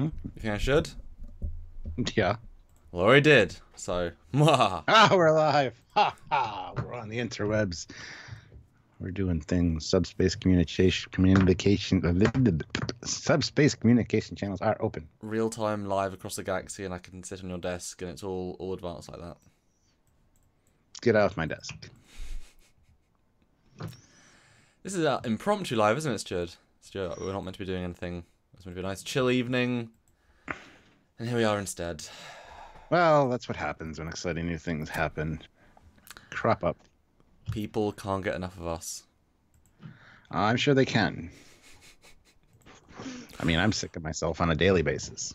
You think I should? Yeah. Well, I already did, so. Ah, we're alive. Ha ha. We're on the interwebs. We're doing things. Subspace communication. Subspace communication channels are open. Real time, live across the galaxy, and I can sit on your desk, and it's all advanced like that. Get out of my desk. This is an impromptu live, isn't it, Stuart? Stuart, we're not meant to be doing anything. It's meant to be a nice, chill evening, and here we are instead. Well, that's what happens when exciting new things happen. Crop up. People can't get enough of us. I'm sure they can. I mean, I'm sick of myself on a daily basis.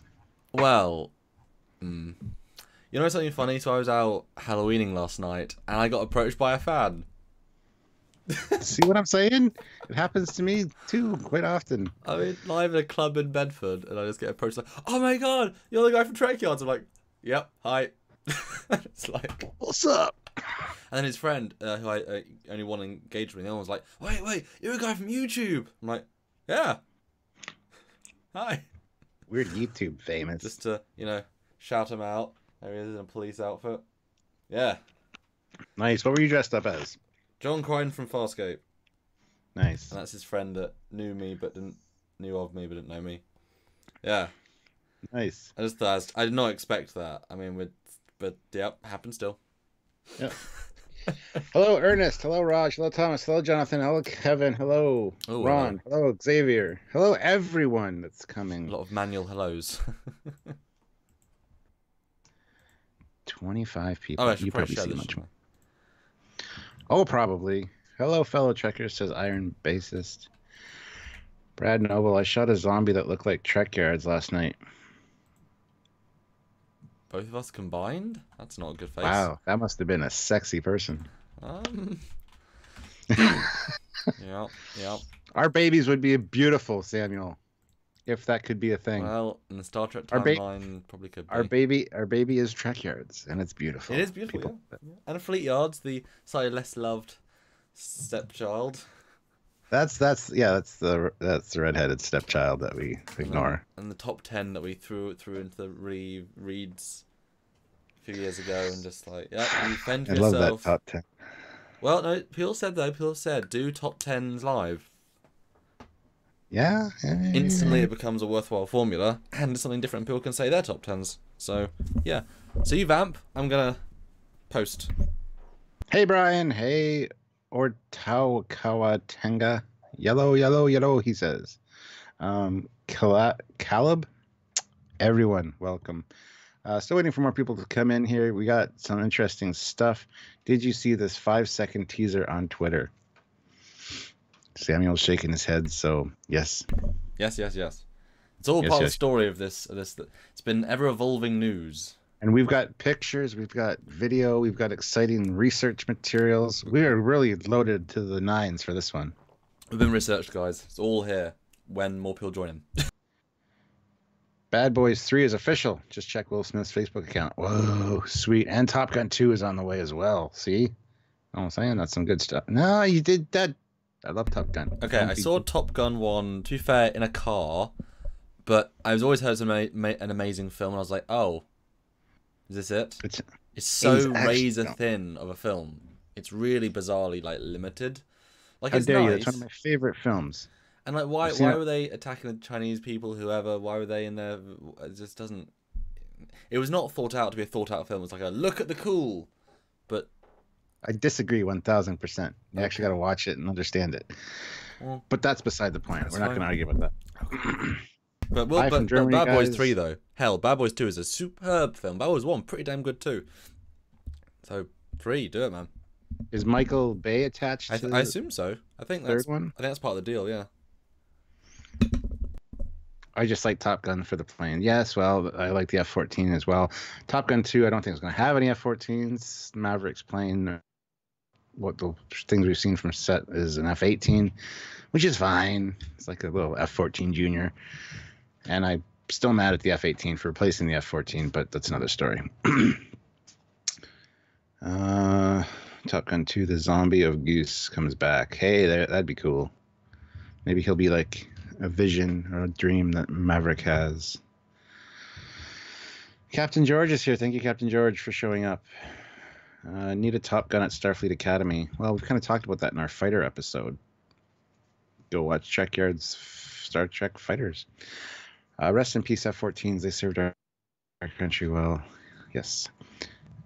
Well, you know something funny? So I was out Halloweening last night, and I got approached by a fan. See what I'm saying? It happens to me, too, quite often. I mean, I'm in a club in Bedford, and I just get approached like, oh my god, you're the guy from Trekyards. I'm like, yep, hi. It's like, what's up? And then his friend, who I only want to engage with, the other one's like, wait, you're a guy from YouTube. I'm like, yeah. Hi. We're YouTube famous. Just to, you know, shout him out. There he is in a police outfit. Yeah. Nice. What were you dressed up as? John Crine from Farscape. Nice. And that's his friend that knew me but didn't know me. Yeah. Nice. I just thought, I did not expect that. I mean, but yep, happened still. Yep. Hello, Ernest. Hello, Raj. Hello, Thomas. Hello, Jonathan. Hello, Kevin. Hello, Ron. Hello. Hello, Xavier. Hello, everyone that's coming. A lot of manual hellos. 25 people. Oh, you probably see much more. Oh, probably. Hello, fellow Trekkers, says Iron Bassist. Brad Noble, I shot a zombie that looked like Trekyards last night. Both of us combined? That's not a good face. Wow, that must have been a sexy person. Yeah. Our babies would be beautiful, Samuel, if that could be a thing. Well, in the Star Trek timeline, probably could be. Our baby is Trekyards, and it's beautiful. It is beautiful. People, yeah. And Fleetyards, the slightly less loved stepchild. That's the redheaded stepchild that we ignore. And the top 10 that we threw into the reads a few years ago, and just like, yeah, you fend for yourself. I love that top 10. Well, no, people said do top 10s live. Yeah. Instantly, it becomes a worthwhile formula, and it's something different. People can say their top 10s. So yeah. So you vamp. I'm gonna post. Hey Brian. Hey. Or Taukawa Tenga. Yellow, he says. Caleb? Everyone, welcome. Still waiting for more people to come in here. We got some interesting stuff. Did you see this 5-second teaser on Twitter? Samuel's shaking his head, so yes. Yes. It's all part of the story of this. It's been ever-evolving news. And we've got pictures, we've got video, we've got exciting research materials. We are really loaded to the nines for this one. We've been researched, guys. It's all here when more people join in. Bad Boys 3 is official. Just check Will Smith's Facebook account. Whoa, sweet. And Top Gun 2 is on the way as well. See? I'm saying that's some good stuff. No, you did that. I love Top Gun. Okay, I saw Top Gun 1, to be fair, in a car. But I was always heard it's an amazing film, and I was like, oh. Is this it? It's so razor thin of a film. It's really bizarrely like limited. Like, how dare you? It's one of my favorite films. And like, why were they attacking the Chinese people? Whoever? Why were they in there? It just doesn't. It was not thought out to be a thought out film. It's like a look at the cool. But I disagree 1000%. You actually got to watch it and understand it. Well, but that's beside the point. We're not going to argue about that. But Bad Boys 3 though, hell, Bad Boys 2 is a superb film. Bad Boys 1 pretty damn good too. So 3, do it, man. Is Michael Bay attached? I assume so. I think that's one. I think that's part of the deal. Yeah. I just like Top Gun for the plane. Yes, well, I like the F-14 as well. Top Gun 2, I don't think it's going to have any F-14s. Maverick's plane. What the things we've seen from set is an F-18, which is fine. It's like a little F-14 Junior. And I'm still mad at the F-18 for replacing the F-14, but that's another story. Top Gun 2, the zombie of Goose comes back. Hey, that'd be cool. Maybe he'll be like a vision or a dream that Maverick has. Captain George is here. Thank you, Captain George, for showing up. Need a Top Gun at Starfleet Academy. Well, we've kind of talked about that in our fighter episode. Go watch Trekyards Star Trek Fighters. Rest in peace, F-14s. They served our country well. Yes.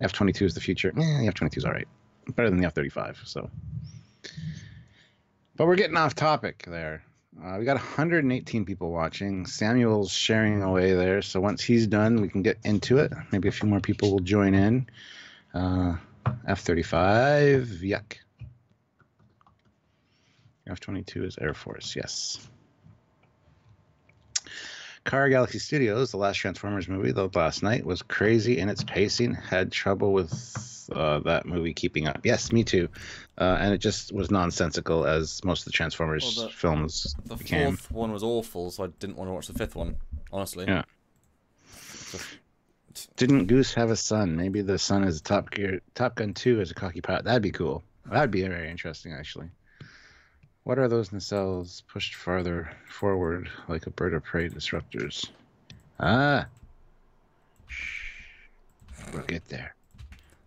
F-22 is the future. Eh, the F-22 is all right. Better than the F-35, so. But we're getting off topic there. We got 118 people watching. Samuel's sharing away there, so once he's done, we can get into it. Maybe a few more people will join in. F-35, yuck. F-22 is Air Force, yes. Car Galaxy Studios, the last Transformers movie, though last night, was crazy in its pacing. Had trouble with that movie keeping up. Yes, me too. And it just was nonsensical, as most of the Transformers films became. The fourth one was awful, so I didn't want to watch the fifth one, honestly. Yeah. Didn't Goose have a son? Maybe the son is Top Gun 2 as a cocky pilot. That'd be cool. That'd be very interesting, actually. What are those nacelles pushed farther forward like a bird of prey disruptors? Ah! We'll get there.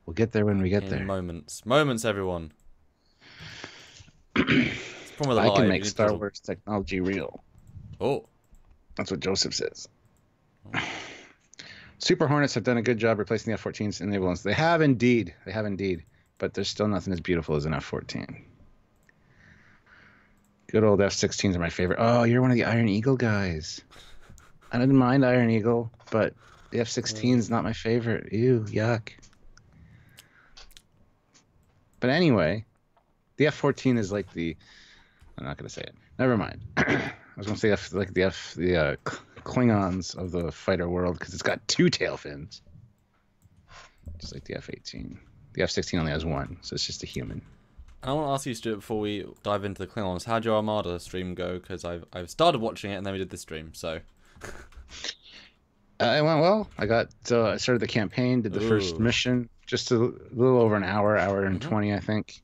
We'll get there when we get there. Moments. Moments, everyone. It's the problem with I can make Star Wars technology real. Oh. That's what Joseph says. Oh. Super Hornets have done a good job replacing the F-14s and the Avalons. They have indeed. They have indeed. But there's still nothing as beautiful as an F-14. Good old F-16s are my favorite. Oh, you're one of the Iron Eagle guys. I didn't mind Iron Eagle, but the F-16 is not my favorite. Ew, yuck. But anyway, the F-14 is like the... I'm not going to say it. Never mind. I was going to say the Klingons of the fighter world because it's got two tail fins. Just like the F-18. The F-16 only has one, so it's just a human. I want to ask you, Stuart, before we dive into the Klingons, how'd your Armada stream go? Because I've started watching it, and then we did this stream, so... It went well. I got started the campaign, did the first mission, just a little over an hour and 20, I think.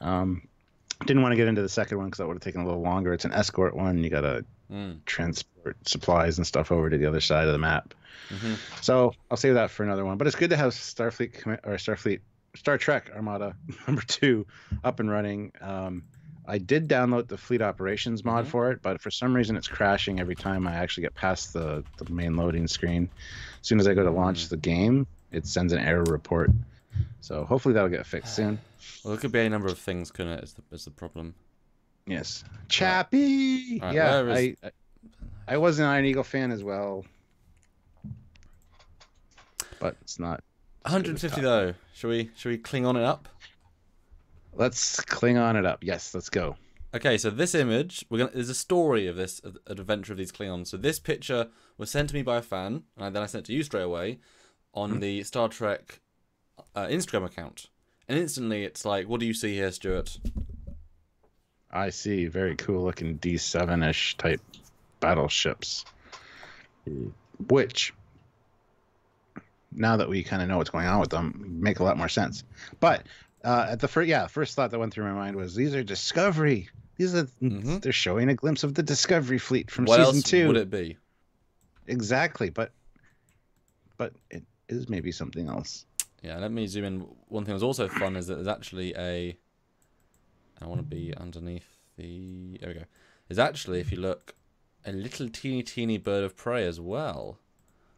Didn't want to get into the second one, because that would have taken a little longer. It's an escort one. You got to transport supplies and stuff over to the other side of the map. Mm-hmm. So I'll save that for another one. But it's good to have Star Trek Armada number 2 up and running. I did download the Fleet Operations mod for it, but for some reason it's crashing every time I actually get past the main loading screen. As soon as I go to launch the game, it sends an error report. So hopefully that'll get fixed soon. Well, it could be any number of things, couldn't it, is the problem. Yes. Chappy! Right, yeah, I was an Iron Eagle fan as well. But it's not... 150 though. Should we Klingon it up? Let's Klingon it up. Yes, let's go. Okay, so this image, there's a story of this adventure of these Klingons. So this picture was sent to me by a fan, and then I sent it to you straight away on the Star Trek Instagram account. And instantly, it's like, what do you see here, Stuart? I see very cool looking D7-ish type battleships, which, now that we kind of know what's going on with them, make a lot more sense. But at the first thought that went through my mind was, these are Discovery. They're showing a glimpse of the Discovery fleet from season 2. What else would it be? Exactly, but it is maybe something else. Yeah, let me zoom in. One thing that was also fun is that there's actually a... I want to be underneath the... There we go. There's actually, if you look, a little teeny bird of prey as well.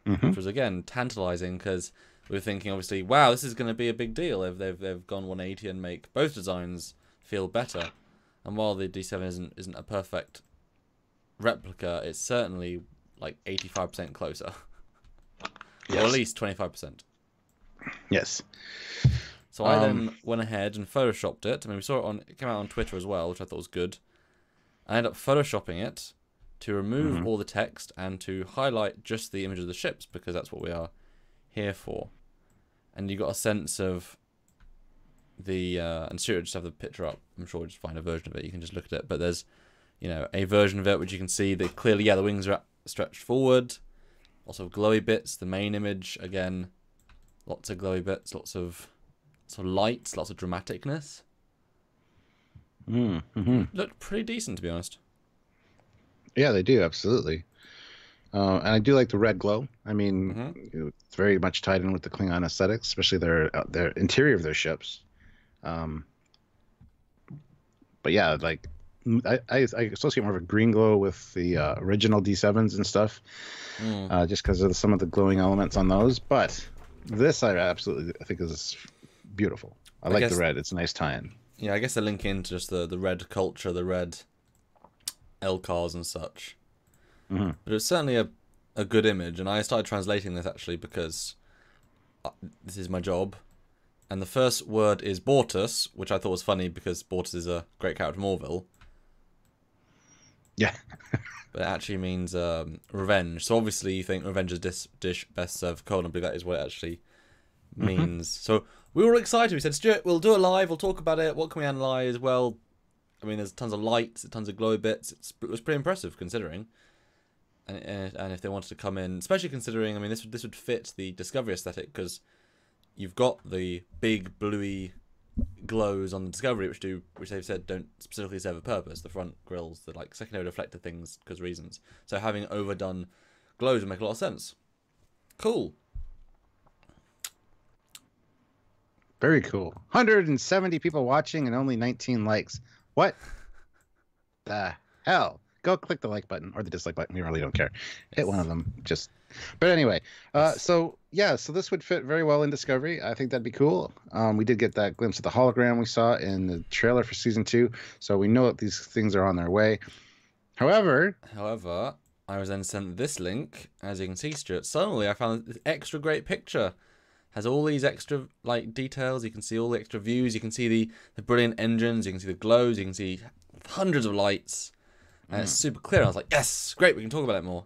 Which was, again, tantalizing because we were thinking, obviously, wow, this is going to be a big deal if they've gone 180 and make both designs feel better. And while the D7 isn't a perfect replica, it's certainly like 85% closer. Yes. Or at least 25%. Yes. So I then went ahead and photoshopped it. I mean, we saw it it came out on Twitter as well, which I thought was good. I ended up photoshopping it to remove all the text and to highlight just the image of the ships, because that's what we are here for. And you got a sense of the... and Stuart just have the picture up. I'm sure we'll just find a version of it. You can just look at it. But there's, you know, a version of it which you can see that clearly, yeah, the wings are stretched forward. Lots of glowy bits. The main image, again, lots of glowy bits, lots of lights, lots of dramaticness. Looked pretty decent, to be honest. Yeah, they do, absolutely. And I do like the red glow. I mean, it's very much tied in with the Klingon aesthetic, especially their interior of their ships. But yeah, like I associate more of a green glow with the original D7s and stuff, just because of some of the glowing elements on those. But this I think is beautiful. I like the red. It's a nice tie-in. Yeah, I guess they link into just the red culture, the red L-cars and such. But it's certainly a good image, and I started translating this actually because this is my job. And the first word is Bortas, which I thought was funny because Bortas is a great character from Orville. Yeah. But it actually means revenge. So obviously you think revenge is dish best served cold, and I believe that is what it actually means. So we were excited. We said, Stuart, we'll do it live. We'll talk about it. What can we analyse? Well, I mean, there's tons of lights, tons of glow bits. It was pretty impressive considering. And if they wanted to come in, especially considering, I mean, this would fit the Discovery aesthetic because you've got the big bluey glows on the Discovery, which they've said don't specifically serve a purpose. The front grills, the like secondary reflector things, because reasons. So having overdone glows would make a lot of sense. Cool. Very cool. 170 people watching and only 19 likes. What the hell? Go click the like button or the dislike button. We really don't care. Yes. Hit one of them. Just. But anyway, so yeah, so this would fit very well in Discovery. I think that'd be cool. We did get that glimpse of the hologram we saw in the trailer for season 2, so we know that these things are on their way. However, I was then sent this link, as you can see, Stuart. Suddenly, I found this extra great picture. Has all these extra like details. You can see all the extra views. You can see the brilliant engines. You can see the glows. You can see hundreds of lights. And it's super clear. I was like, yes, great, we can talk about it more.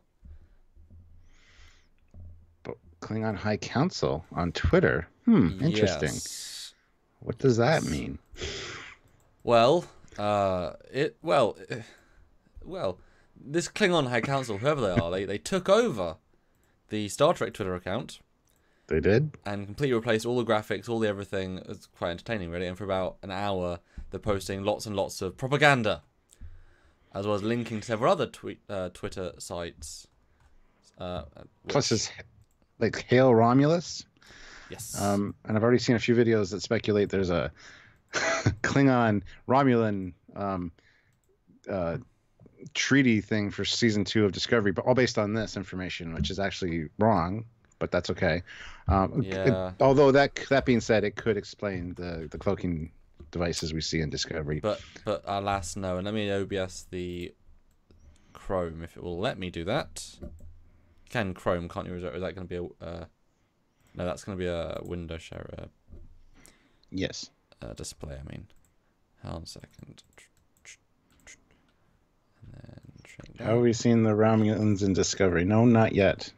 But Klingon High Council on Twitter. Interesting. Yes. What does that mean? Well, this Klingon High Council, whoever they are, they took over the Star Trek Twitter account. They did? And completely replaced all the graphics, all the everything. It's quite entertaining, really. And for about an hour, they're posting lots and lots of propaganda, as well as linking to several other Twitter sites. Plus it's like Hail Romulus. Yes. And I've already seen a few videos that speculate there's a Klingon Romulan treaty thing for season 2 of Discovery, but all based on this information, which is actually wrong, but that's okay. Yeah. Although that being said, it could explain the cloaking devices we see in Discovery, but alas, no. And let me OBS the Chrome if it will let me do that. Can Chrome? Can't you? Is that going to be a? No, that's going to be a window share. Yes. Display. I mean, hold on a second. And then have we seen the Romulans in Discovery? No, not yet.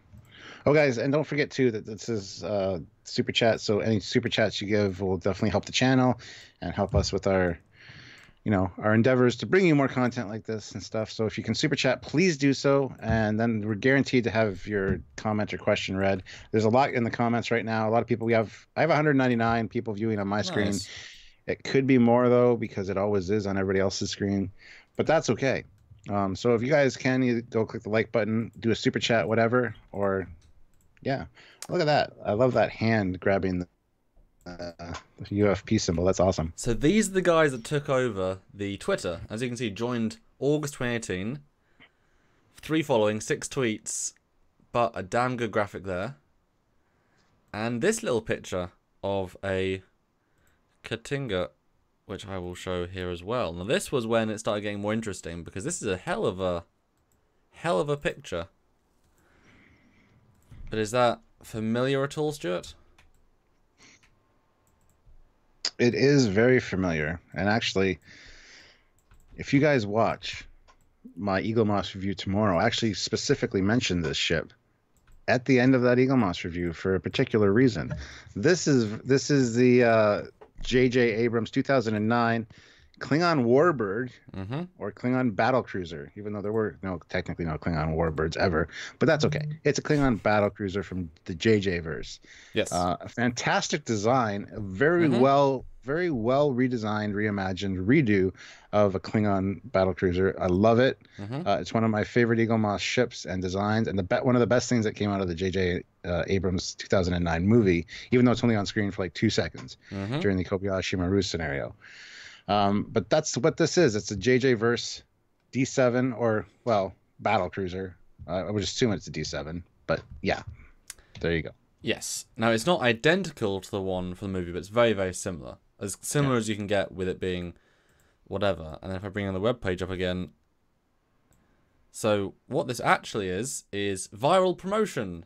Oh, guys, and don't forget, too, that this is Super Chat, so any Super Chats you give will definitely help the channel and help us with our, you know, our endeavors to bring you more content like this and stuff. So if you can Super Chat, please do so, and then we're guaranteed to have your comment or question read. There's a lot in the comments right now. A lot of people. I have 199 people viewing on my screen. It could be more, though, because it always is on everybody else's screen, but that's okay. So if you guys can, you go click the like button, do a Super Chat, whatever, or... Yeah, look at that. I love that hand grabbing the UFP symbol. That's awesome. So these are the guys that took over the Twitter. As you can see, joined August 2018. 3 following, 6 tweets, but a damn good graphic there. And this little picture of a Katinga, which I will show here as well. Now this was when it started getting more interesting, because this is a hell of a picture. But is that familiar at all, Stuart? It is very familiar. And actually, if you guys watch my Eagle Moss review tomorrow, I actually specifically mentioned this ship at the end of that Eagle Moss review for a particular reason. This is the JJ Abrams 2009 Klingon Warbird or Klingon Battlecruiser, even though there were technically no Klingon Warbirds ever, but that's okay. It's a Klingon Battlecruiser from the JJ verse. Yes. A fantastic design, very well redesigned, reimagined, redo of a Klingon Battlecruiser. I love it. It's one of my favorite Eagle Moss ships and designs, and one of the best things that came out of the JJ Abrams 2009 movie, even though it's only on screen for like 2 seconds during the Kobayashi Maru scenario. But that's what this is. It's a JJ verse D7 or, well, Battlecruiser. I would assume it's a D7, but yeah, there you go. Yes. Now, it's not identical to the one from the movie, but it's very, very similar. As similar as you can get with it being whatever. And then if I bring on the web page up again. So what this actually is viral promotion.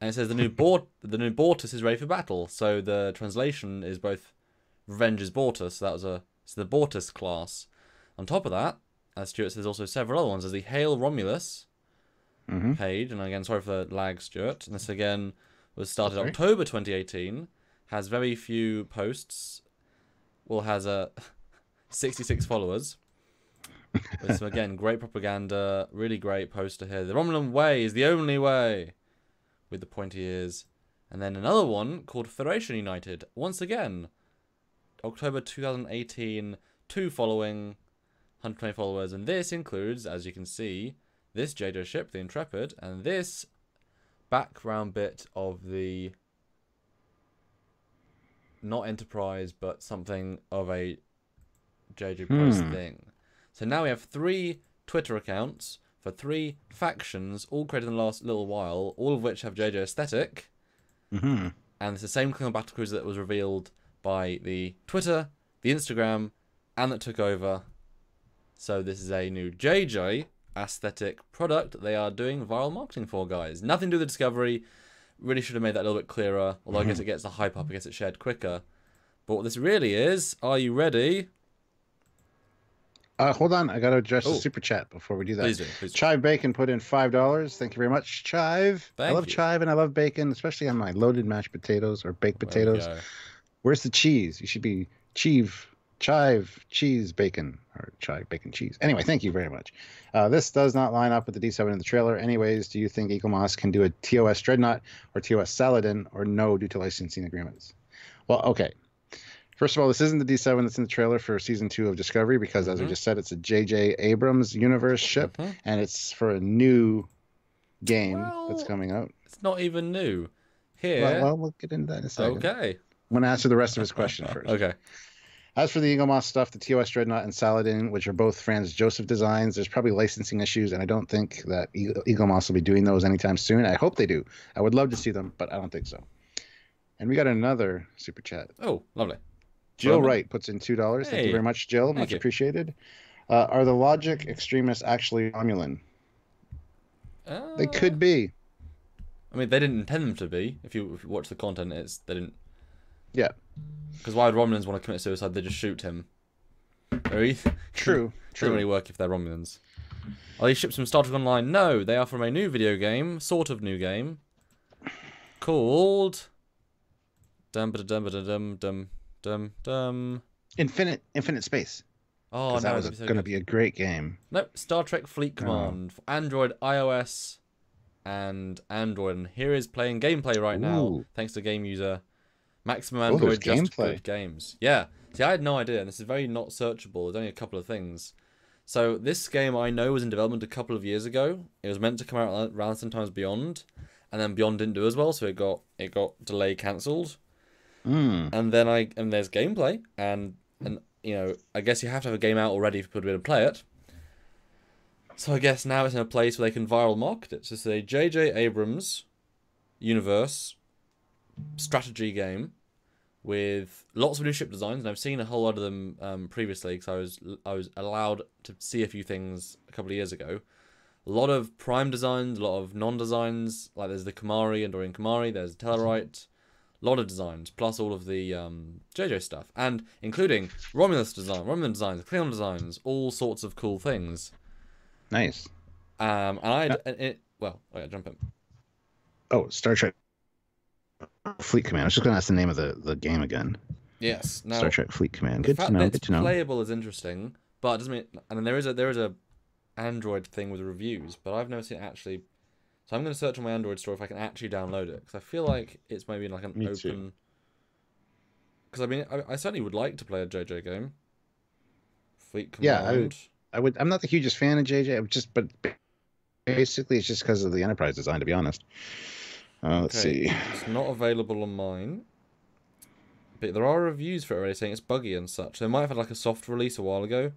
And it says the new Bortas is ready for battle. So the translation is both... Revenge is Bortas, so that was the Bortas class. On top of that, as Stuart says, there's also several other ones. There's the Hail Romulus page, and again, sorry for the lag, Stuart. And this again was started October 2018, has very few posts, well, has 66 followers. So again, great propaganda, really great poster here. The Romulan way is the only way, with the pointy ears. And then another one called Federation United, once again. October 2018, 2 following, 120 followers, and this includes, as you can see, this JJ ship, the Intrepid, and this background bit of the, not Enterprise, but something of a JJ Price thing. So now we have 3 Twitter accounts for 3 factions, all created in the last little while, all of which have JJ aesthetic, and it's the same Klingon Battlecruiser that was revealed by the Twitter, the Instagram, and that took over. So this is a new JJ aesthetic product that they are doing viral marketing for, guys. Nothing to do with the Discovery. Really should have made that a little bit clearer. Although I guess it gets the hype up, I guess it's shared quicker. But what this really is, are you ready? Hold on, I got to address the super chat before we do that. Please do, please do. Chive Bacon put in $5. Thank you very much, Chive. I love Chive and I love bacon, especially on my loaded mashed potatoes or baked potatoes. Where's the cheese? You should be chive, cheese, bacon, or chive, bacon, cheese. Anyway, thank you very much. This does not line up with the D7 in the trailer. Anyways, do you think Eagle Moss can do a TOS Dreadnought or TOS Saladin or no due to licensing agreements? Well, okay. First of all, this isn't the D7 that's in the trailer for Season 2 of Discovery because, as we just said, it's a J.J. Abrams universe ship, and it's for a new game that's coming out. It's not even new. Here. Well, we'll get into that in a second. Okay. I'm going to answer the rest of his question first. Okay. As for the Eagle Moss stuff, the TOS Dreadnought and Saladin, which are both Franz Josef designs, there's probably licensing issues, and I don't think that Eagle Moss will be doing those anytime soon. I hope they do. I would love to see them, but I don't think so. And we got another super chat. Oh, lovely. Jill Wright puts in $2. Hey. Thank you very much, Jill. Thank you. Appreciated. Are the Logic extremists actually Romulan? They could be. I mean, they didn't intend them to be. If you watch the content, they didn't. Yeah. Because why would Romulans want to commit suicide? They just shoot him. True. It doesn't really work if they're Romulans. Are these ships from Star Trek Online? No, they are from a new video game, sort of new game, called... Infinite Space. Oh, no. That was going to be a great game. Nope, Star Trek Fleet Command for Android, iOS, and Android. And here is playing gameplay right now, thanks to game user... Maximum Android Just Good Games. Yeah. See, I had no idea, and this is very not searchable. There's only a couple of things. So this game I know was in development a couple of years ago. It was meant to come out around sometimes Beyond, and then Beyond didn't do as well, so it got delay cancelled. And then and there's gameplay, and you know, I guess you have to have a game out already for people to be able to play it. So I guess now it's in a place where they can viral market it. So say JJ Abrams universe strategy game with lots of new ship designs, and I've seen a whole lot of them previously because I was allowed to see a few things a couple of years ago. A lot of prime designs, a lot of non-designs, like there's the Kumari, Andorian Kumari, there's the Tellarite, a lot of designs, plus all of the JJ stuff, and including Romulus design, Romulan designs, Klingon designs, all sorts of cool things. Nice. Jump in. Oh, Star Trek Fleet Command. I was just going to ask the name of the game again. Yes. Now, Star Trek Fleet Command. Good to know. Good to know. Playable is interesting, but it doesn't mean. I mean, there is a Android thing with reviews, but I've never seen it actually. So I'm going to search on my Android store if I can actually download it, because I feel like it's maybe like an open. Because I mean, I certainly would like to play a JJ game. Fleet Command. Yeah, I would. I'm not the hugest fan of JJ. I'm just, but basically, it's just because of the Enterprise design, to be honest. Let's see. It's not available on mine. But there are reviews for it already saying it's buggy and such. They might have had like a soft release a while ago.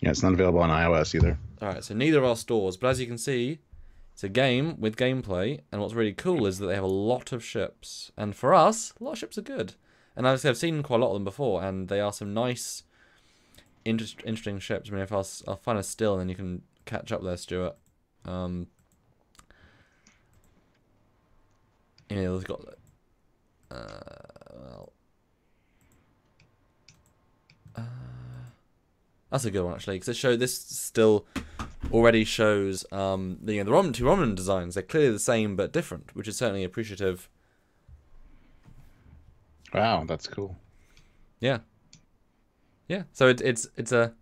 Yeah, it's not available on iOS either. Alright, so neither of our stores. But as you can see, it's a game with gameplay. And what's really cool is that they have a lot of ships. And for us, a lot of ships are good. And obviously I've seen quite a lot of them before. And they are some nice, interesting ships. I mean, if I'll find a still and then you can catch up there, Stuart. You know, they've got... that's a good one actually, because it showed this still already shows the two Romulan designs. They're clearly the same but different, which is certainly appreciative. Wow, that's cool. Yeah, yeah. So it's a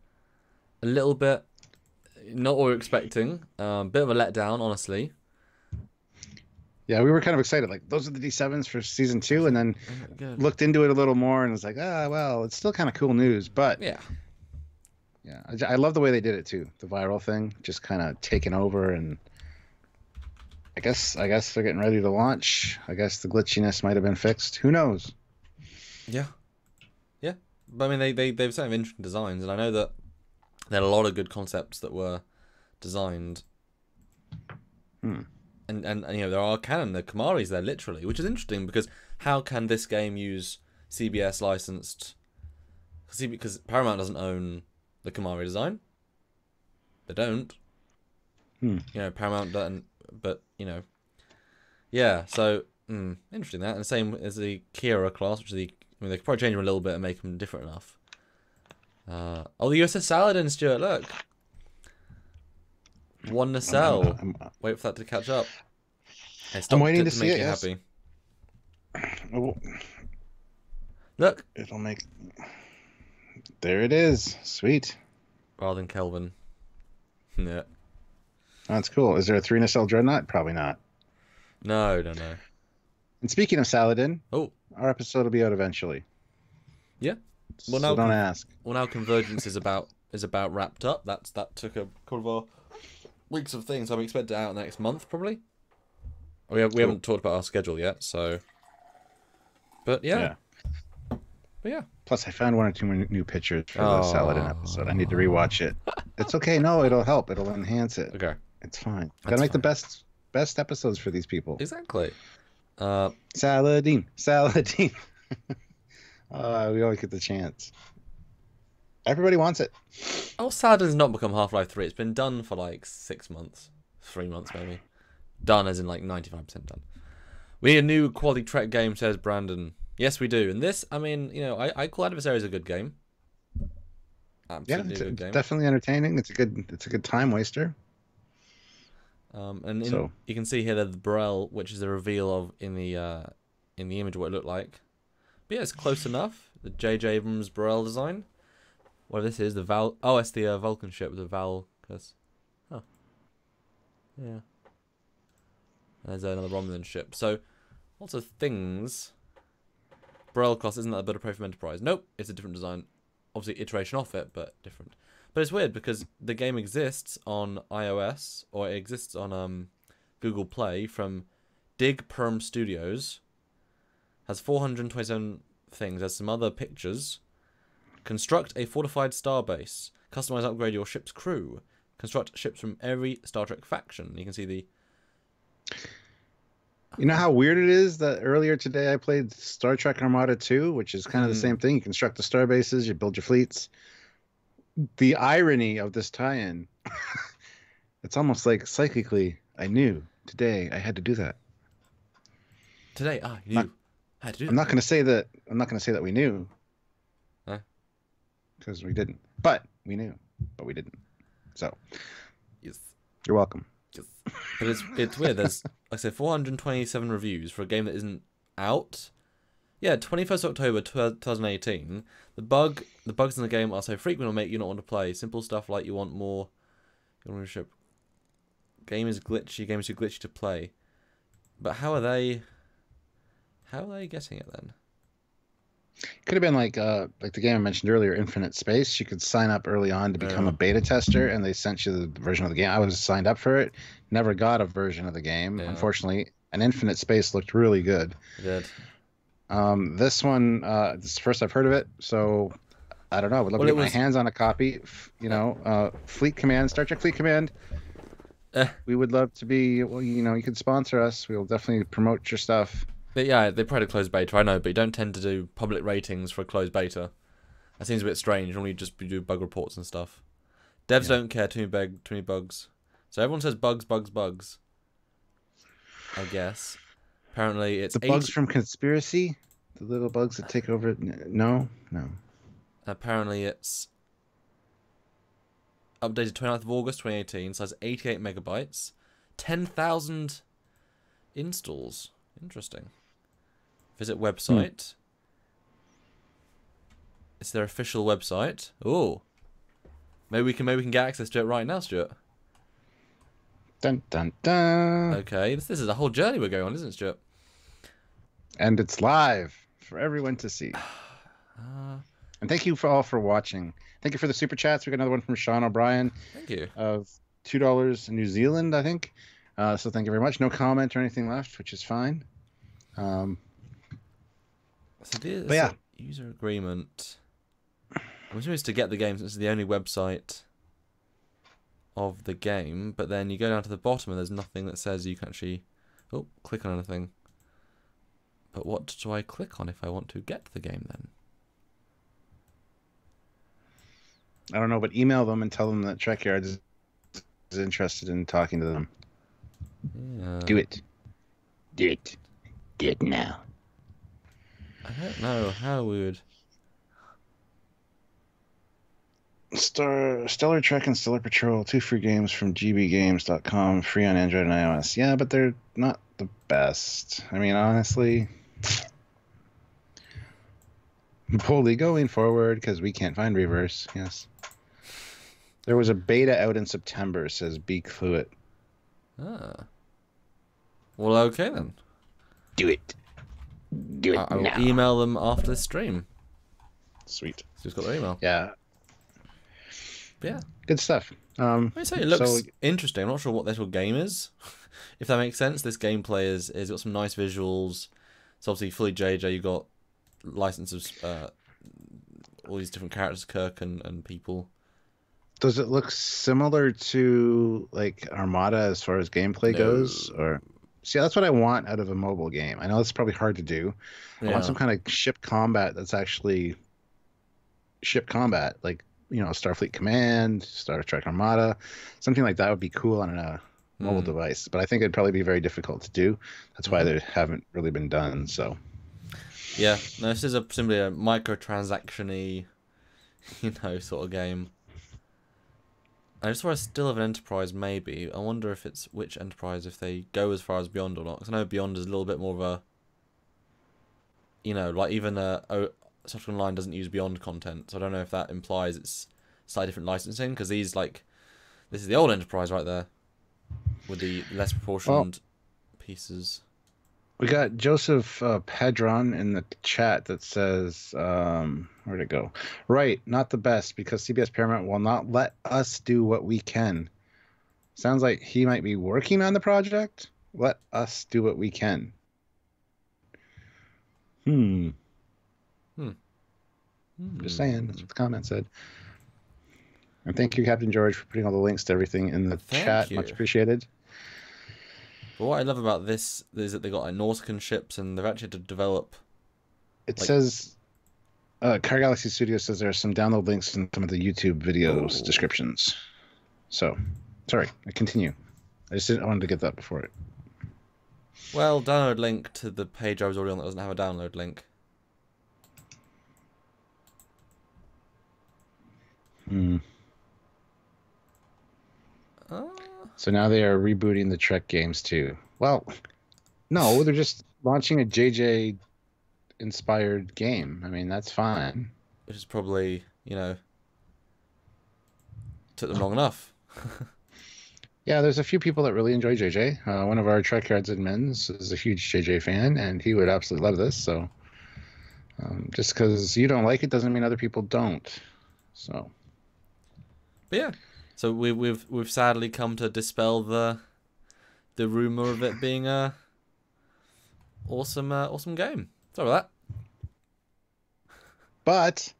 little bit not what we're expecting. Bit of a letdown, honestly. Yeah, we were kind of excited. Like, those are the D7s for season 2, and then looked into it a little more, and was like, ah, well, it's still kind of cool news. But yeah, I love the way they did it too. The viral thing, just kind of taking over, and I guess they're getting ready to launch. I guess the glitchiness might have been fixed. Who knows? Yeah, yeah. But I mean, they've some interesting designs, and I know that there are a lot of good concepts that were designed. Hmm. And you know, there are canon, the Kumaris there, literally, which is interesting because how can this game use CBS licensed? Because Paramount doesn't own the Kumari design. They don't. Hmm. You know, Paramount doesn't, but, you know. Yeah, so, interesting that. And the same as the Kira class, which is the, I mean, they could probably change them a little bit and make them different enough. Oh, the USS Saladin, Stuart, look. One nacelle. Wait for that to catch up. I'm waiting to see make it. Yes. Happy. Look. It'll make. There it is. Sweet. Rather than Kelvin. Yeah. That's cool. Is there a 3 nacelle dreadnought? Probably not. No, no, no. And speaking of Saladin, our episode will be out eventually. Yeah. Well, now, so don't ask. Well, now Convergence is about wrapped up. That took a couple of weeks of things. I'm expecting it out next month, probably. We haven't talked about our schedule yet, so. But yeah. But yeah. Plus, I found one or two new pictures for the Saladin episode. I need to rewatch it. It's okay. No, it'll help. It'll enhance it. Okay. It's fine. Gotta make the best episodes for these people. Exactly. Saladin. We always get the chance. Everybody wants it. Oh, Saladin's not become Half-Life 3. It's been done for like 6 months. 3 months, maybe. Done as in like 95% done. We need a new quality Trek game, says Brandon. Yes, we do. And this, I mean, you know, I call Adversaries a good game. Absolutely, yeah, it's definitely entertaining. It's a good time waster. You can see here the Brel, which is the reveal of in the image what it looked like. But yeah, it's close enough. The JJ Abrams Brel design. Well, this is the Val. Oh, it's the Vulcan ship with the Valkus. Oh, yeah. There's another Romulan ship. So, lots of things. Braille class, isn't that a better play from Enterprise? Nope, it's a different design. Obviously, iteration off it, but different. But it's weird because the game exists on iOS or it exists on Google Play from Dig Perm Studios. Has 427 things. Has some other pictures. Construct a fortified starbase. Customize, upgrade your ship's crew. Construct ships from every Star Trek faction. You can see the... You know how weird it is that earlier today I played Star Trek Armada 2, which is kind of the same thing. You construct the starbases, you build your fleets. The irony of this tie-in, it's almost like psychically I knew today I had to do that. Today I knew I had to do that. I'm not going to say that we knew. Because we didn't, but we knew, but we didn't. So, yes, you're welcome. Yes. But it's weird. There's, like I said, 427 reviews for a game that isn't out. Yeah, 21st October 2018. The bugs in the game are so frequent it'll make you not want to play. Simple stuff like you want more. Game is glitchy. Game is too glitchy to play. But how are they? How are they getting it then? Could have been like the game I mentioned earlier, Infinite Space. You could sign up early on to become a beta tester, and they sent you the version of the game. I was signed up for it. Never got a version of the game, unfortunately. And Infinite Space looked really good. It did. This one, this is the first I've heard of it, so I don't know. I would love to get my hands on a copy. You know, Fleet Command, Star Trek Fleet Command. We would love to be. Well, you know, you can sponsor us. We'll definitely promote your stuff. But yeah, they probably closed beta. I know, but you don't tend to do public ratings for a closed beta. That seems a bit strange. Normally, you just do bug reports and stuff. Devs don't care too many bugs. So everyone says bugs, bugs, bugs. I guess. Apparently, it's the bugs from Conspiracy. The little bugs that take over. No, no. Apparently, it's updated 29th of August 2018. Size 88 megabytes, 10,000 installs. Interesting. Visit website. It's their official website. Oh, maybe we can get access to it right now, Stuart. Dun dun dun. Okay, this is a whole journey we're going on, isn't it, Stuart? And it's live for everyone to see. And thank you all for watching. Thank you for the super chats. We got another one from Sean O'Brien. Thank you. Of $2 in New Zealand, I think. So thank you very much. No comment or anything left, which is fine. So this is a user agreement. I'm supposed to get the game since it's the only website of the game, but then you go down to the bottom and there's nothing that says you can actually click on anything. But what do I click on if I want to get the game then? I don't know, but email them and tell them that Trekyards is interested in talking to them. Yeah. Do it. Do it. Do it now. I don't know how we would... Stellar Trek and Stellar Patrol, 2 free games from gbgames.com, free on Android and iOS. Yeah, but they're not the best. I mean, honestly... Boldly going forward, because we can't find reverse, yes. There was a beta out in September, says B. Cluett. Ah. Well, okay then. Do it. Do it now. I will email them after the stream. Sweet. So he's got their email. Yeah. Yeah. Good stuff. I say it looks interesting. I'm not sure what this little game is, if that makes sense. This gameplay is got some nice visuals. It's obviously fully JJ. You got licenses of all these different characters, Kirk and people. Does it look similar to like Armada as far as gameplay goes? Or see, that's what I want out of a mobile game. I know it's probably hard to do. I want some kind of ship combat that's actually ship combat, like Starfleet Command, Star Trek Armada, something like that would be cool on a mobile device. But I think it'd probably be very difficult to do. That's why they haven't really been done. So yeah, no, this is simply a microtransaction-y, sort of game. I just thought I still have an Enterprise, maybe. I wonder if it's which Enterprise, if they go as far as Beyond or not. Because I know Beyond is a little bit more of a... like even Star Trek Online doesn't use Beyond content. So I don't know if that implies it's slightly different licensing. Because these, this is the old Enterprise right there. With the less proportioned pieces. We got Joseph Pedron in the chat that says, where'd it go? Right, not the best because CBS Paramount will not let us do what we can. Sounds like he might be working on the project. Let us do what we can. Just saying. That's what the comment said. And thank you, Captain George, for putting all the links to everything in the chat. Much appreciated. But what I love about this is that they got Nausicaan ships and they've actually had to develop. It says, Car Galaxy Studio says there are some download links in some of the YouTube videos descriptions. So, sorry, I continue. I wanted to get that before it. Well, download link to the page I was already on that doesn't have a download link. So now they are rebooting the Trek games too. Well, no, they're just launching a JJ inspired game. I mean, that's fine. Which is probably, you know, took them long enough. Yeah, there's a few people that really enjoy JJ. One of our Trekyards admins is a huge JJ fan, and he would absolutely love this. So just because you don't like it doesn't mean other people don't. So, but yeah, so we've sadly come to dispel the rumor of it being a awesome game. Sorry about that. But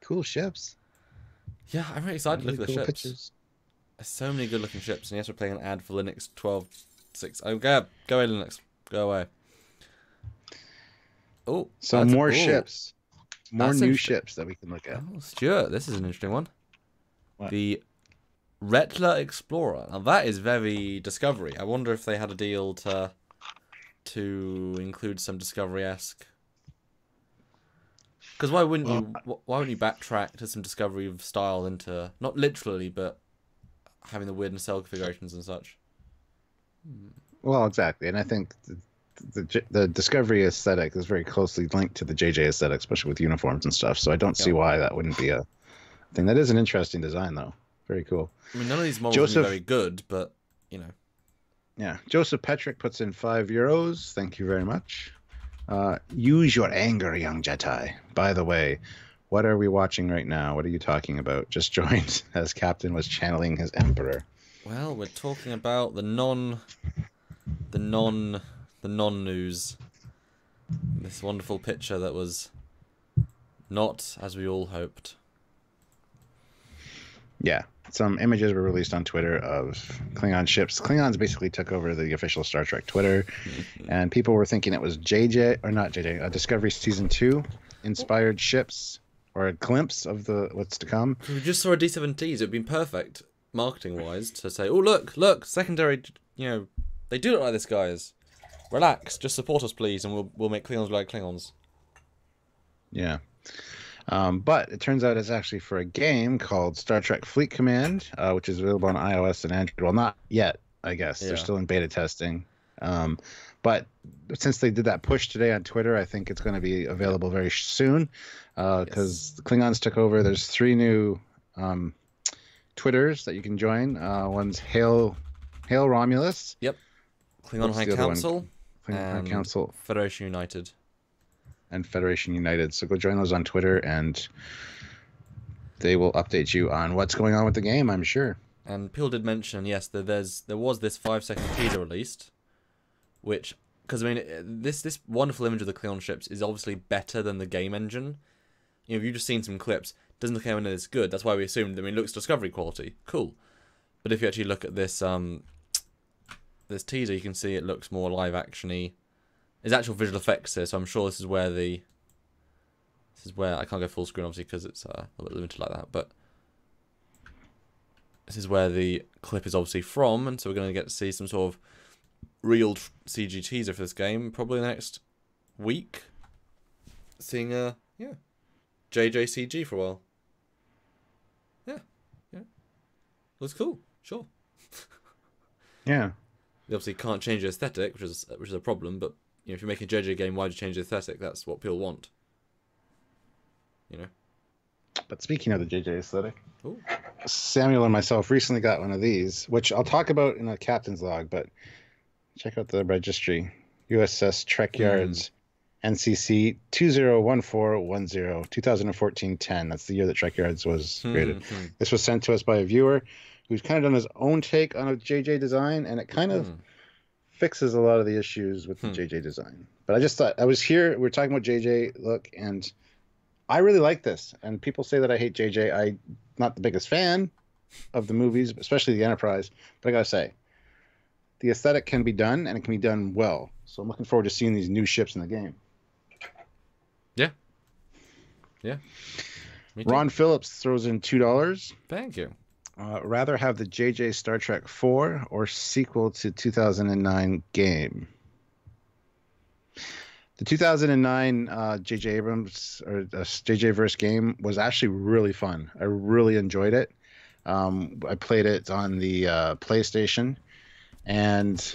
cool ships. Yeah, I'm really excited to look at the ships. Pictures. There's so many good looking ships, and yes, we're playing an ad for Linux 12.6. Oh, go away, Linux. Go away. Oh, so more ships. More new ships that we can look at. Oh, Stuart, this is an interesting one. What? The Retler Explorer. Now that is very Discovery. I wonder if they had a deal to include some Discovery-esque. Because why wouldn't you backtrack to some Discovery style into, not literally, but having the weird nacelle configurations and such? Well, exactly, and I think the Discovery aesthetic is very closely linked to the JJ aesthetic, especially with uniforms and stuff. So I don't see why that wouldn't be a thing. That is an interesting design, though. Very cool. I mean, none of these models are very good, but you know. Yeah, Joseph Patrick puts in €5. Thank you very much. Use your anger, young Jedi. By the way, what are we watching right now? What are you talking about? Just joined as Captain was channeling his Emperor. Well, we're talking about the non news. This wonderful picture that was not as we all hoped. Yeah. Some images were released on Twitter of Klingon ships. Klingons basically took over the official Star Trek Twitter, and people were thinking it was Discovery Season 2 inspired ships, or a glimpse of what's to come. We just saw a D7Ts. It would be perfect marketing-wise to say, oh, look, secondary, you know, they do look like this, guys. Relax, just support us, please, and we'll make Klingons like Klingons. Yeah. But it turns out it's actually for a game called Star Trek Fleet Command, which is available on iOS and Android. Well, not yet, I guess. Yeah. They're still in beta testing. But since they did that push today on Twitter, I think it's going to be available very soon, because the Klingons took over. There's 3 new Twitters that you can join. One's Hail Romulus. Yep. Klingon High Council. Klingon High Council. Federation United. And Federation United. So go join those on Twitter, and they will update you on what's going on with the game, I'm sure. And Peel did mention, yes, that there was this 5-second teaser released, which, because I mean, this wonderful image of the Klingon ships is obviously better than the game engine. You know, you've just seen some clips. Doesn't look anyone as good. That's why we assumed. I mean, it looks Discovery quality, cool. But if you actually look at this this teaser, you can see it looks more live actiony. There's actual visual effects here, so I'm sure this is where I can't go full screen, obviously, because it's a bit limited like that, but this is where the clip is obviously from, and so we're going to get to see some sort of real CG teaser for this game, probably the next week. Seeing, JJCG for a while. Yeah. Looks cool, sure. Yeah. They obviously can't change the aesthetic, which is a problem, but you know, if you're making a JJ game, why do you change the aesthetic? That's what people want. You know? But speaking of the JJ aesthetic, ooh. Samuel and myself recently got one of these, which I'll talk about in a captain's log, but check out the registry. USS Trekyards, NCC 201410, 2014-10. That's the year that Trekyards was created. This was sent to us by a viewer who's kind of done his own take on a JJ design, and it kind of fixes a lot of the issues with the JJ design. But I just thought, I was here, we're talking about JJ look, and I really like this. And people say that I hate JJ. I'm not the biggest fan of the movies, especially the Enterprise. But I gotta say, the aesthetic can be done, and it can be done well. So I'm looking forward to seeing these new ships in the game. Yeah. Yeah. Ron Phillips throws in $2. Thank you. Rather have the JJ Star Trek 4 or sequel to 2009 game. The 2009 JJ Abrams or JJ verse game was actually really fun. I really enjoyed it. I played it on the PlayStation, and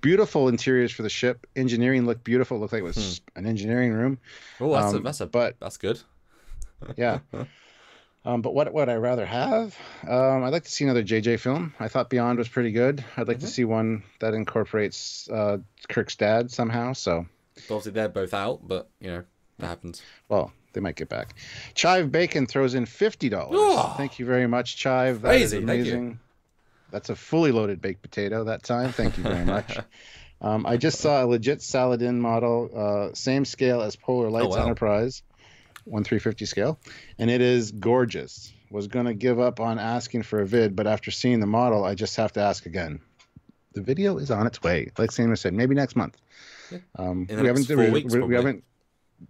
beautiful interiors for the ship. Engineering looked beautiful. Looked like it was an engineering room. Oh, that's good. Yeah. But what would I rather have? I'd like to see another JJ film. I thought Beyond was pretty good. I'd like to see one that incorporates Kirk's dad somehow. So obviously they're both out, but you know that happens. Well, they might get back. Chive Bacon throws in $50. Oh, thank you very much, Chive. That is amazing. Thank you. That's a fully loaded baked potato that time. Thank you very much. I just saw a legit Saladin model, same scale as Polar Light's Enterprise, 1/350 scale, and it is gorgeous. Was going to give up on asking for a vid, but after seeing the model, I just have to ask again. The video is on its way. Like Samuel said, maybe next month. Yeah.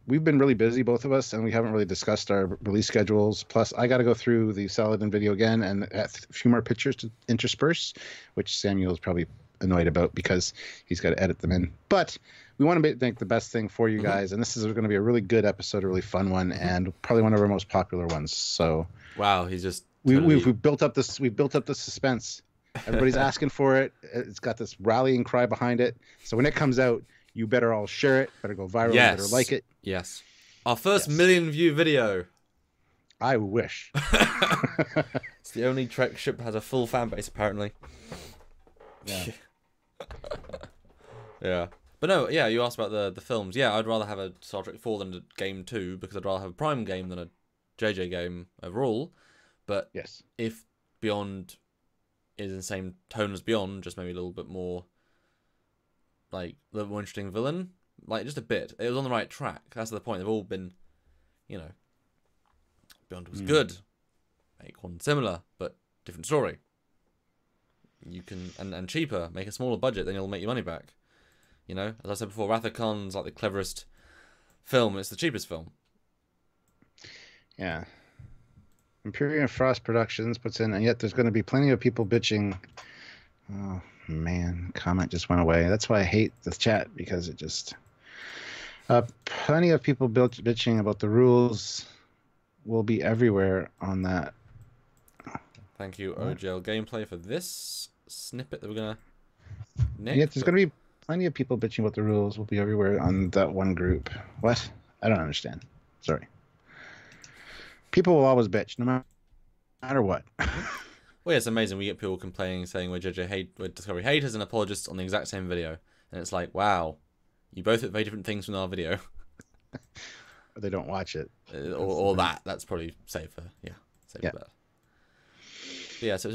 We've been really busy, both of us, and we haven't really discussed our release schedules. Plus, I got to go through the Saladin video again and a few more pictures to intersperse, which Samuel's probably annoyed about because he's got to edit them in. But we want to make the best thing for you guys, and this is going to be a really good episode, a really fun one, and probably one of our most popular ones. So wow, he's just we've built up the suspense. Everybody's asking for it. It's got this rallying cry behind it. So when it comes out, you better all share it. Better go viral. Yes. Better like it. Yes. Our first million view video. I wish. It's the only Trek ship that has a full fan base, apparently. Yeah. Yeah. But no, yeah, you asked about the films. Yeah, I'd rather have a Star Trek 4 than a Game 2 because I'd rather have a Prime game than a JJ game overall. But if Beyond is in the same tone as Beyond, just maybe a little bit more... like the more interesting villain, like just a bit. It was on the right track. That's the point. They've all been, you know, Beyond was good. Make one similar but different story. You can and cheaper. Make a smaller budget, then you'll make your money back. You know, as I said before, Wrath of Khan's like the cleverest film. It's the cheapest film. Yeah. Imperium Frost Productions puts in, and yet there's going to be plenty of people bitching. Oh. Man, comment just went away. That's why I hate this chat, because it just... plenty of people bitching about the rules will be everywhere on that. Thank you, OGL Gameplay, for this snippet that we're going to... Yeah, there's going to be plenty of people bitching about the rules will be everywhere on that one group. What? I don't understand. Sorry. People will always bitch, no matter what. Well, yeah, it's amazing. We get people complaining, saying we're Discovery haters and apologists on the exact same video, and it's like, wow, you both hit very different things from our video. They don't watch it, or that. That's probably safer. Yeah, safer. Yeah, so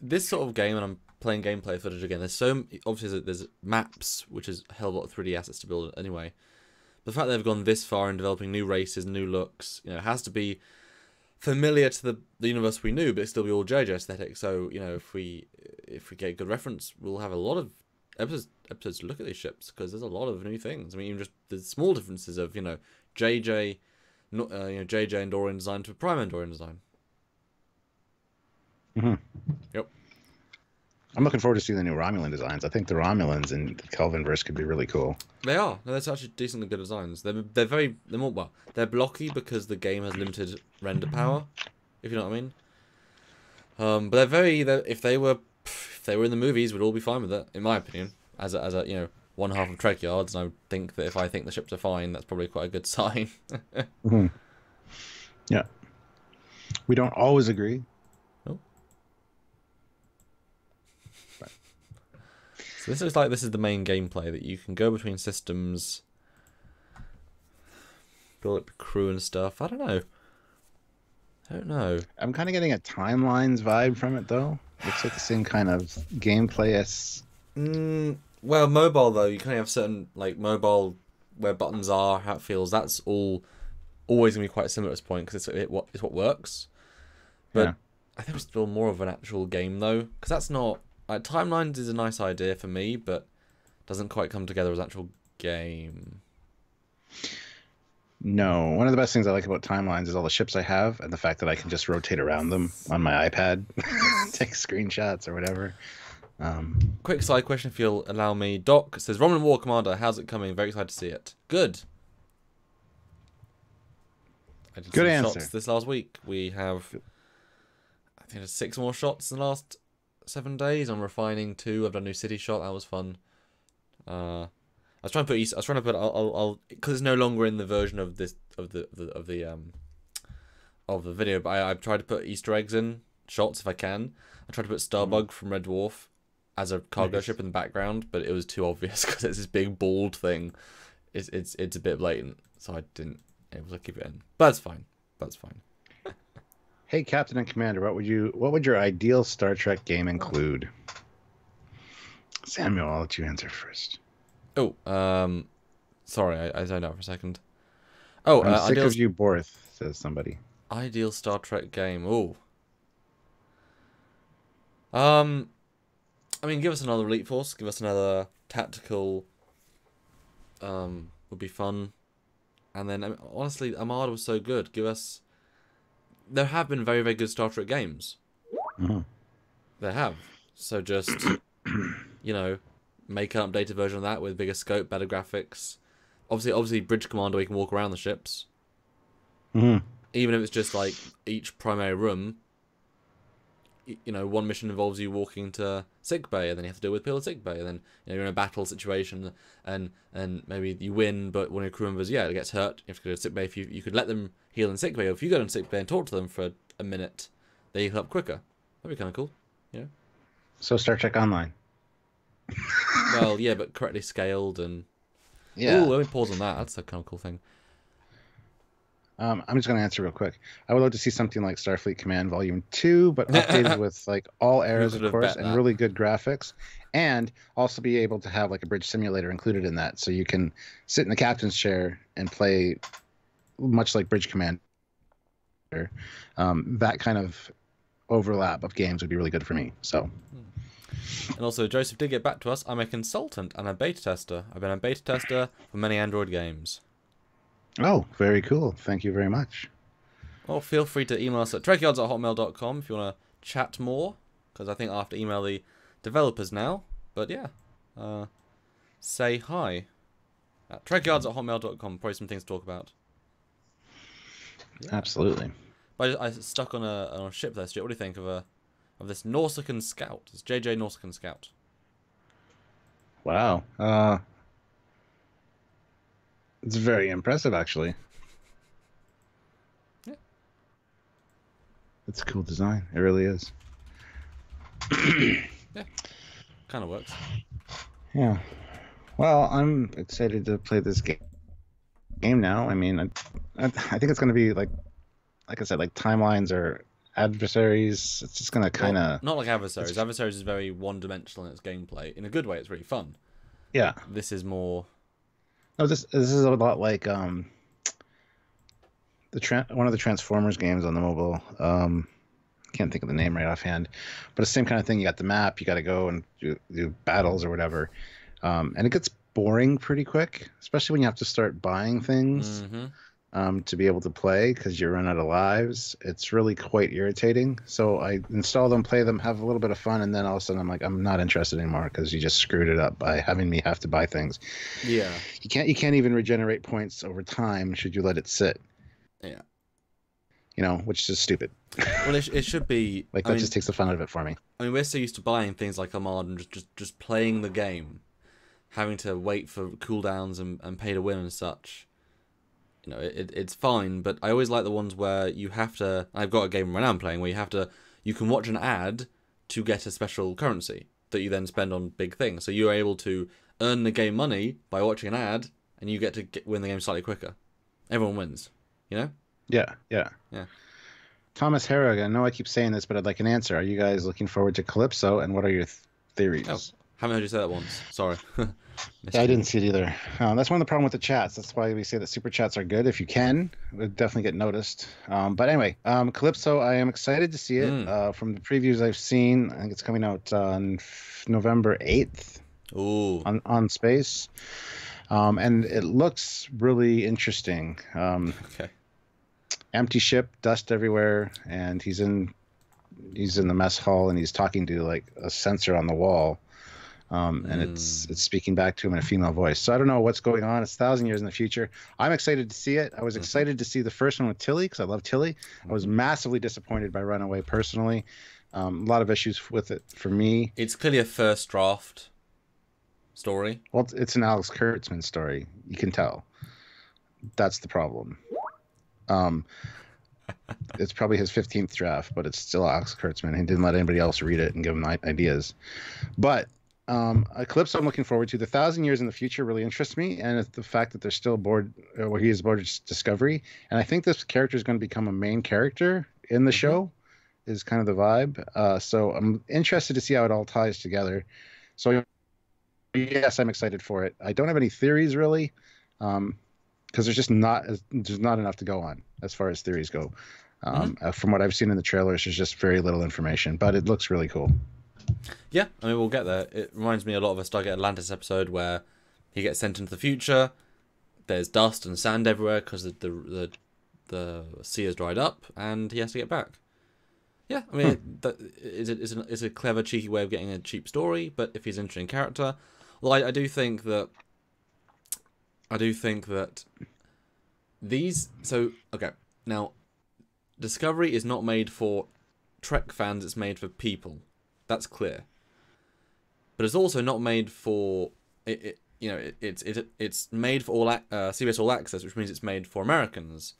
this sort of game, and I'm playing gameplay footage again. There's obviously there's maps, which is a hell of a lot of 3D assets to build anyway. But the fact that they've gone this far in developing new races, new looks, you know, has to be familiar to the universe we knew, but it still be all JJ aesthetic. So you know, if we get good reference, we'll have a lot of episodes to look at these ships, because there's a lot of new things. I mean, even just the small differences of, you know, JJ, JJ Andorian design to Prime Andorian design. Yep. I'm looking forward to seeing the new Romulan designs. I think the Romulans in the Kelvinverse could be really cool. They are. No, that's actually decently good designs. They're more, well, they're blocky because the game has limited render power, if you know what I mean. But they're very. If they were in the movies, we'd all be fine with it, in my opinion. As a you know, one half of Trekyards, and I would think that if I think the ships are fine, that's probably quite a good sign. Yeah. We don't always agree. So this looks like this is the main gameplay, that you can go between systems, build up a crew and stuff. I don't know. I'm kind of getting a Timelines vibe from it, though. Looks like the same kind of gameplay as... well, mobile, though. You kind of have certain, like, mobile, where buttons are, how it feels. That's all always going to be quite similar at this point, because it's what works. But yeah. I think it's still more of an actual game, though, because that's not... Like, Timelines is a nice idea for me, but doesn't quite come together as an actual game. No. One of the best things I like about Timelines is all the ships I have and the fact that I can just rotate around them on my iPad, take screenshots or whatever. Quick side question, if you'll allow me. Doc says, Romulan War Commander, how's it coming? Very excited to see it. Good. I did Good answer. Shots this last week. We have, I think, 6 more shots in the last... 7 days on refining too. I've done a new city shot. That was fun. I was trying to put. I'll because it's no longer in the version of this of the video. But I've tried to put Easter eggs in shots if I can. I tried to put Starbug from Red Dwarf as a cargo ship in the background, but it was too obvious because it's this big bald thing. It's a bit blatant, so I didn't able to keep it in. But it's fine. That's fine. Hey, Captain and Commander, what would your ideal Star Trek game include? Samuel, I'll let you answer first. Oh, sorry, I zoned out for a second. Oh, I'm sick of you, Borth, says somebody. Ideal Star Trek game. Oh. I mean, give us another Elite Force. Give us another tactical. Would be fun. And then, I mean, honestly, Armada was so good. Give us. There have been very, very good Star Trek games. Oh. There have. So just, you know, make an updated version of that with bigger scope, better graphics. Obviously, Bridge Commander, we can walk around the ships. Mm-hmm. Even if it's just like each primary room. You know, one mission involves you walking to sick bay, and then you have to deal with people at sick bay, and then you know, you're in a battle situation, and maybe you win, but one of your crew members, yeah, it gets hurt. You have to go to sick bay. If you could let them heal in sick bay, or if you go to sick bay and talk to them for a minute, they heal up quicker. That'd be kind of cool, you know. So Star Trek Online. Well, yeah, but correctly scaled and yeah. Ooh, let me pause on that. That's a kind of cool thing. I'm just going to answer real quick. I would love to see something like Starfleet Command Volume 2, but updated with like all eras, of course, and really good graphics. And also be able to have like a bridge simulator included in that. So you can sit in the captain's chair and play much like Bridge Commander. That kind of overlap of games would be really good for me. So. And also, Joseph did get back to us. I'm a consultant and a beta tester. I've been a beta tester for many Android games. Oh, very cool. Thank you very much. Well, feel free to email us at trekyards@hotmail.com if you want to chat more, because I think I have to email the developers now. But yeah, say hi at trekyards@hotmail.com. Probably some things to talk about. Yeah. Absolutely. But I stuck on a ship there, Stuart. What do you think of this Nausicaan scout? It's JJ Nausicaan scout. Wow. It's very impressive, actually. Yeah. It's a cool design. It really is. Yeah. Kind of works. Yeah. Well, I'm excited to play this game now. I mean, I think it's going to be like I said, like Timelines or Adversaries. It's just going to kind of... Well, not like Adversaries. Adversaries is very one-dimensional in its gameplay. In a good way, it's really fun. Yeah. This is more... No, this is a lot like one of the Transformers games on the mobile. Can't think of the name right offhand, but it's the same kind of thing. You got the map, you got to go and do battles or whatever, and it gets boring pretty quick, especially when you have to start buying things to be able to play because you run out of lives. It's really quite irritating. So I install them, play them, have a little bit of fun, and then all of a sudden I'm like, I'm not interested anymore because you just screwed it up by having me have to buy things. Yeah. You can't even regenerate points over time should you let it sit. Yeah. You know, which is just stupid. Well, it should be... like, that just takes the fun out of it for me. I mean, we're so used to buying things like Armada and just playing the game, having to wait for cooldowns and pay to win and such. You know, it's fine, but I always like the ones where you have to... I've got a game right now I'm playing where you have to... You can watch an ad to get a special currency that you then spend on big things. So you're able to earn the game money by watching an ad, and you get to win the game slightly quicker. Everyone wins, you know? Yeah, yeah. Yeah. Thomas Harrow, I know I keep saying this, but I'd like an answer. Are you guys looking forward to Calypso, and what are your theories? Oh, haven't heard you say that once. Sorry. Yeah, I didn't see it either. That's one of the problems with the chats. That's why we say that super chats are good. If you can, it would definitely get noticed. But anyway, Calypso, I am excited to see it. From the previews I've seen, I think it's coming out on November 8th. Ooh. On Space. And it looks really interesting. Okay. Empty ship, dust everywhere, and he's in the mess hall, and he's talking to like a sensor on the wall. And it's speaking back to him in a female voice. So I don't know what's going on. It's 1,000 years in the future. I'm excited to see it. I was excited to see the first one with Tilly because I love Tilly. I was massively disappointed by Runaway personally, A lot of issues with it for me. It's clearly a first draft story. Well, it's an Alex Kurtzman story. You can tell. That's the problem. It's probably his 15th draft, but it's still Alex Kurtzman. He didn't let anybody else read it and give him ideas. But Eclipse I'm looking forward to. The 1,000 years in the future really interests me, and it's the fact that they're still aboard, or he is aboard Discovery. And I think this character is going to become a main character in the show, is kind of the vibe. So I'm interested to see how it all ties together. So yes, I'm excited for it. I don't have any theories really, because there's not enough to go on as far as theories go. From what I've seen in the trailers, there's just very little information, but it looks really cool. Yeah, I mean, we'll get there. It reminds me a lot of a Stargate Atlantis episode where he gets sent into the future. There's dust and sand everywhere because the sea has dried up, and he has to get back. Yeah, I mean, it's a clever, cheeky way of getting a cheap story. But if he's an interesting character, well, I do think that these. So okay, now Discovery is not made for Trek fans; it's made for people. That's clear. But it's also not made for it's made for all CBS All Access, which means it's made for Americans.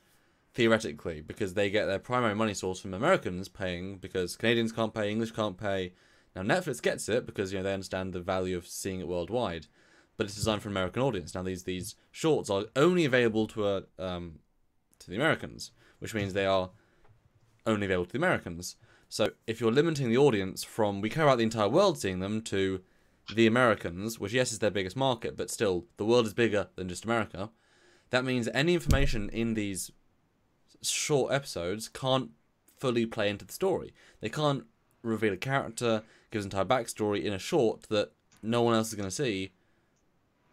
Theoretically, because they get their primary money source from Americans paying, because Canadians can't pay, English can't pay. Now Netflix gets it because they understand the value of seeing it worldwide, but it's designed for an American audience. Now these shorts are only available to the Americans, which means they are only available to the Americans. So if you're limiting the audience from we care about the entire world seeing them to the Americans, which yes is their biggest market, but still the world is bigger than just America. That means any information in these short episodes can't fully play into the story. They can't reveal a character, give an entire backstory in a short that no one else is going to see,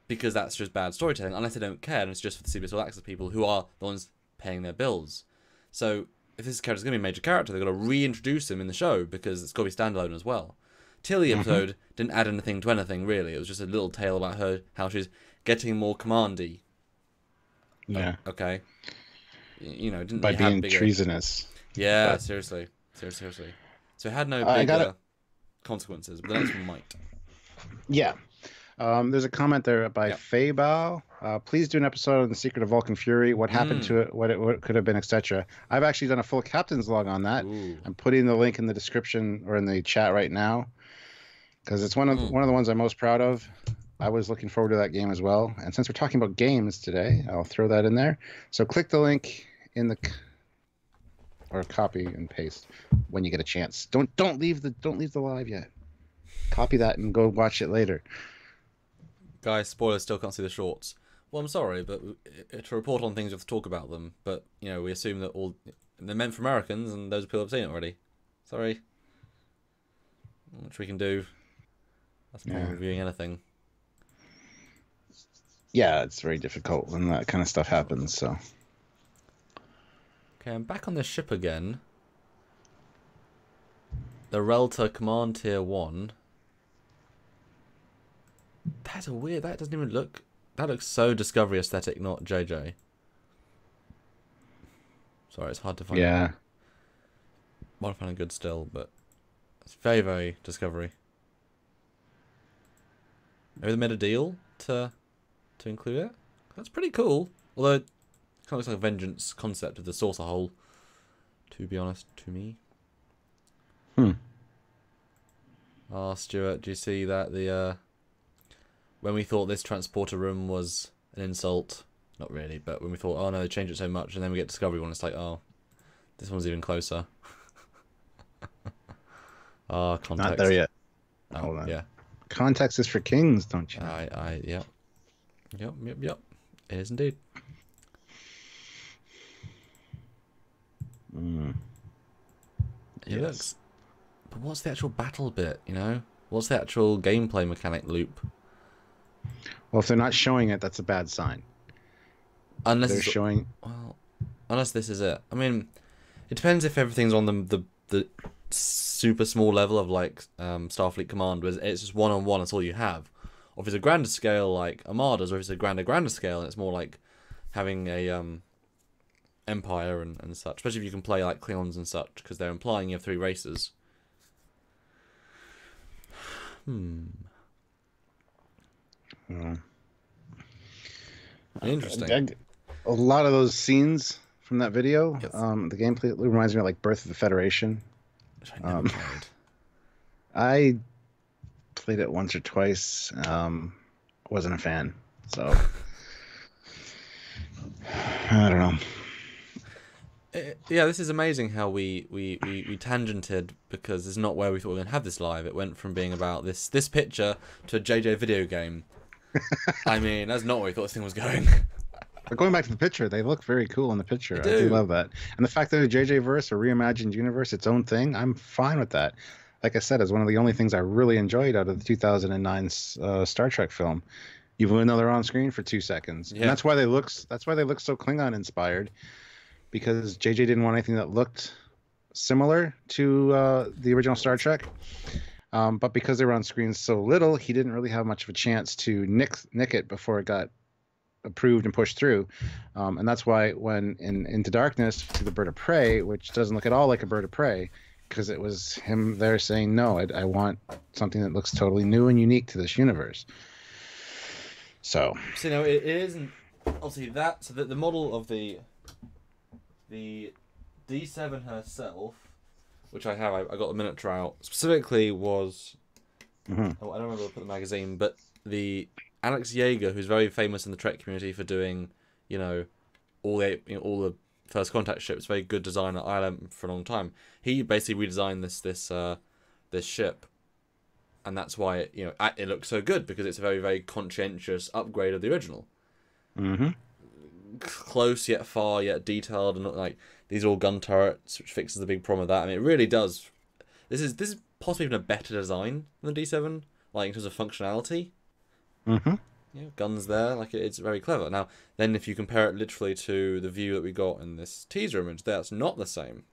because that's just bad storytelling, unless they don't care, and it's just for the CBS All Access people who are the ones paying their bills. So if this character's going to be a major character, they've got to reintroduce him in the show, because it's got to be standalone as well. Tilly episode didn't add anything to anything, really. It was just a little tale about her, how she's getting more commandy. Yeah. Okay. You know, didn't by being treasonous. Yeah, but seriously. So it had no bigger consequences, but the next one might. Yeah. There's a comment there by Faye Bao. Please do an episode on the Secret of Vulcan Fury. What happened to it? What it could have been, etc. I've actually done a full captain's log on that. Ooh. I'm putting the link in the description or in the chat right now, because it's one of the ones I'm most proud of. I was looking forward to that game as well. And since we're talking about games today, I'll throw that in there. So click the link in the or copy and paste when you get a chance. Don't leave the live yet. Copy that and go watch it later. Guys, spoilers, still can't see the shorts. Well, I'm sorry, but to report on things, you have to talk about them. But, you know, we assume that all they're meant for Americans, and those people have seen it already. Sorry. Which we can do. That's not reviewing anything. Yeah, it's very difficult when that kind of stuff happens, so. Okay, I'm back on the ship again. The Relta Command Tier 1. That's a weird... That doesn't even look... That looks so Discovery aesthetic, not JJ. Sorry, it's hard to find. Yeah. Might find it good still, but... It's very, very Discovery. Maybe they made a deal to include it? That's pretty cool. Although, it kind of looks like a Vengeance concept of the saucer hole, to be honest, to me. Ah, Stuart, do you see that the, when we thought this transporter room was an insult, not really, but when we thought, oh no, they changed it so much, and then we get Discovery one, it's like, oh, this one's even closer. Ah, context. Not there yet. Oh, hold on. Yeah. Context is for kings, don't you know? Yep. It is indeed. It looks. But what's the actual battle bit, you know? What's the actual gameplay mechanic loop? Well, if they're not showing it, that's a bad sign. Unless they're showing. Well, unless this is it. I mean, it depends if everything's on the super small level of like Starfleet Command, where it's just one-on-one, that's all you have. Or if it's a grander scale like Armadas, or if it's a grander scale, and it's more like having a empire and such. Especially if you can play like Klingons and such, because they're implying you have three races. Interesting. A lot of those scenes from that video, yes. The gameplay reminds me of like Birth of the Federation. Which I never played. I played it once or twice. Wasn't a fan, so I don't know. Yeah, this is amazing how we tangented, because it's not where we thought we were going to have this live. It went from being about this picture to a JJ video game. I mean, that's not where we thought this thing was going. But going back to the picture, they look very cool in the picture. I do love that. And the fact that a JJ-verse, a reimagined universe, its own thing, I'm fine with that. Like I said, it's one of the only things I really enjoyed out of the 2009 Star Trek film. Even though they're on screen for 2 seconds. Yeah. And that's why they look so Klingon-inspired. Because JJ didn't want anything that looked similar to the original Star Trek. But because they were on screen so little, he didn't really have much of a chance to nick it before it got approved and pushed through. And that's why when in Into Darkness, to the Bird of Prey, which doesn't look at all like a Bird of Prey, because it was him there saying, no, I want something that looks totally new and unique to this universe. So no, it isn't... Obviously, that... So the model of the D7 herself, which I have, I got the miniature out, specifically was, I don't remember where I put the magazine, but the Alex Yeager, who's very famous in the Trek community for doing, all the First Contact ships, very good designer, I learned for a long time. He basically redesigned this ship, and that's why it looks so good, because it's a very, very conscientious upgrade of the original. Mm-hmm. Close yet far yet detailed, and not like these are all gun turrets, which fixes the big problem of that. I mean, it really does. This is possibly even a better design than the D7, like in terms of functionality. Mm-hmm. Yeah, guns there, like it's very clever. Now, then if you compare it literally to the view that we got in this teaser image, that's not the same.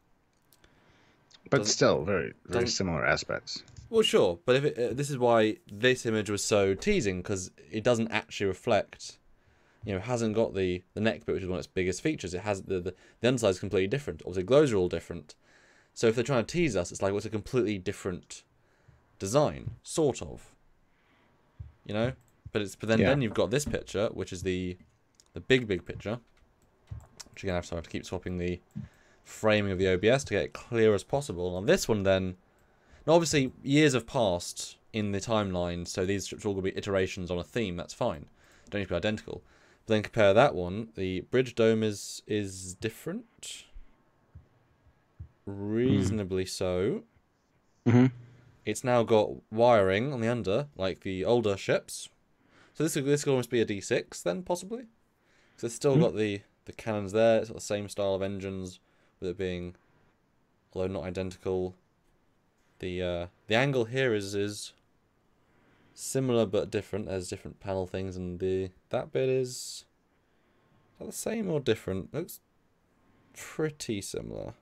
But still, very, very similar aspects. Well, sure, but if this is why this image was so teasing, because it doesn't actually reflect. It hasn't got the neck bit, which is one of its biggest features. It has the underside is completely different. Obviously, glows are all different. So if they're trying to tease us, it's like, well, it's a completely different design, sort of. But then you've got this picture, which is the big picture. Which you're gonna have to keep swapping the framing of the OBS to get it clear as possible. And this one then, now obviously years have passed in the timeline, so these ships are all gonna be iterations on a theme. That's fine. Don't need to be identical. Then compare that one. The bridge dome is different, reasonably so. Mm-hmm. It's now got wiring on the under, like the older ships. So this could almost be a D6 then, possibly. So it's still got the cannons there. It's got the same style of engines, with it being, although not identical. The angle here is similar but different. There's different panel things, and that bit is that the same or different? Looks pretty similar,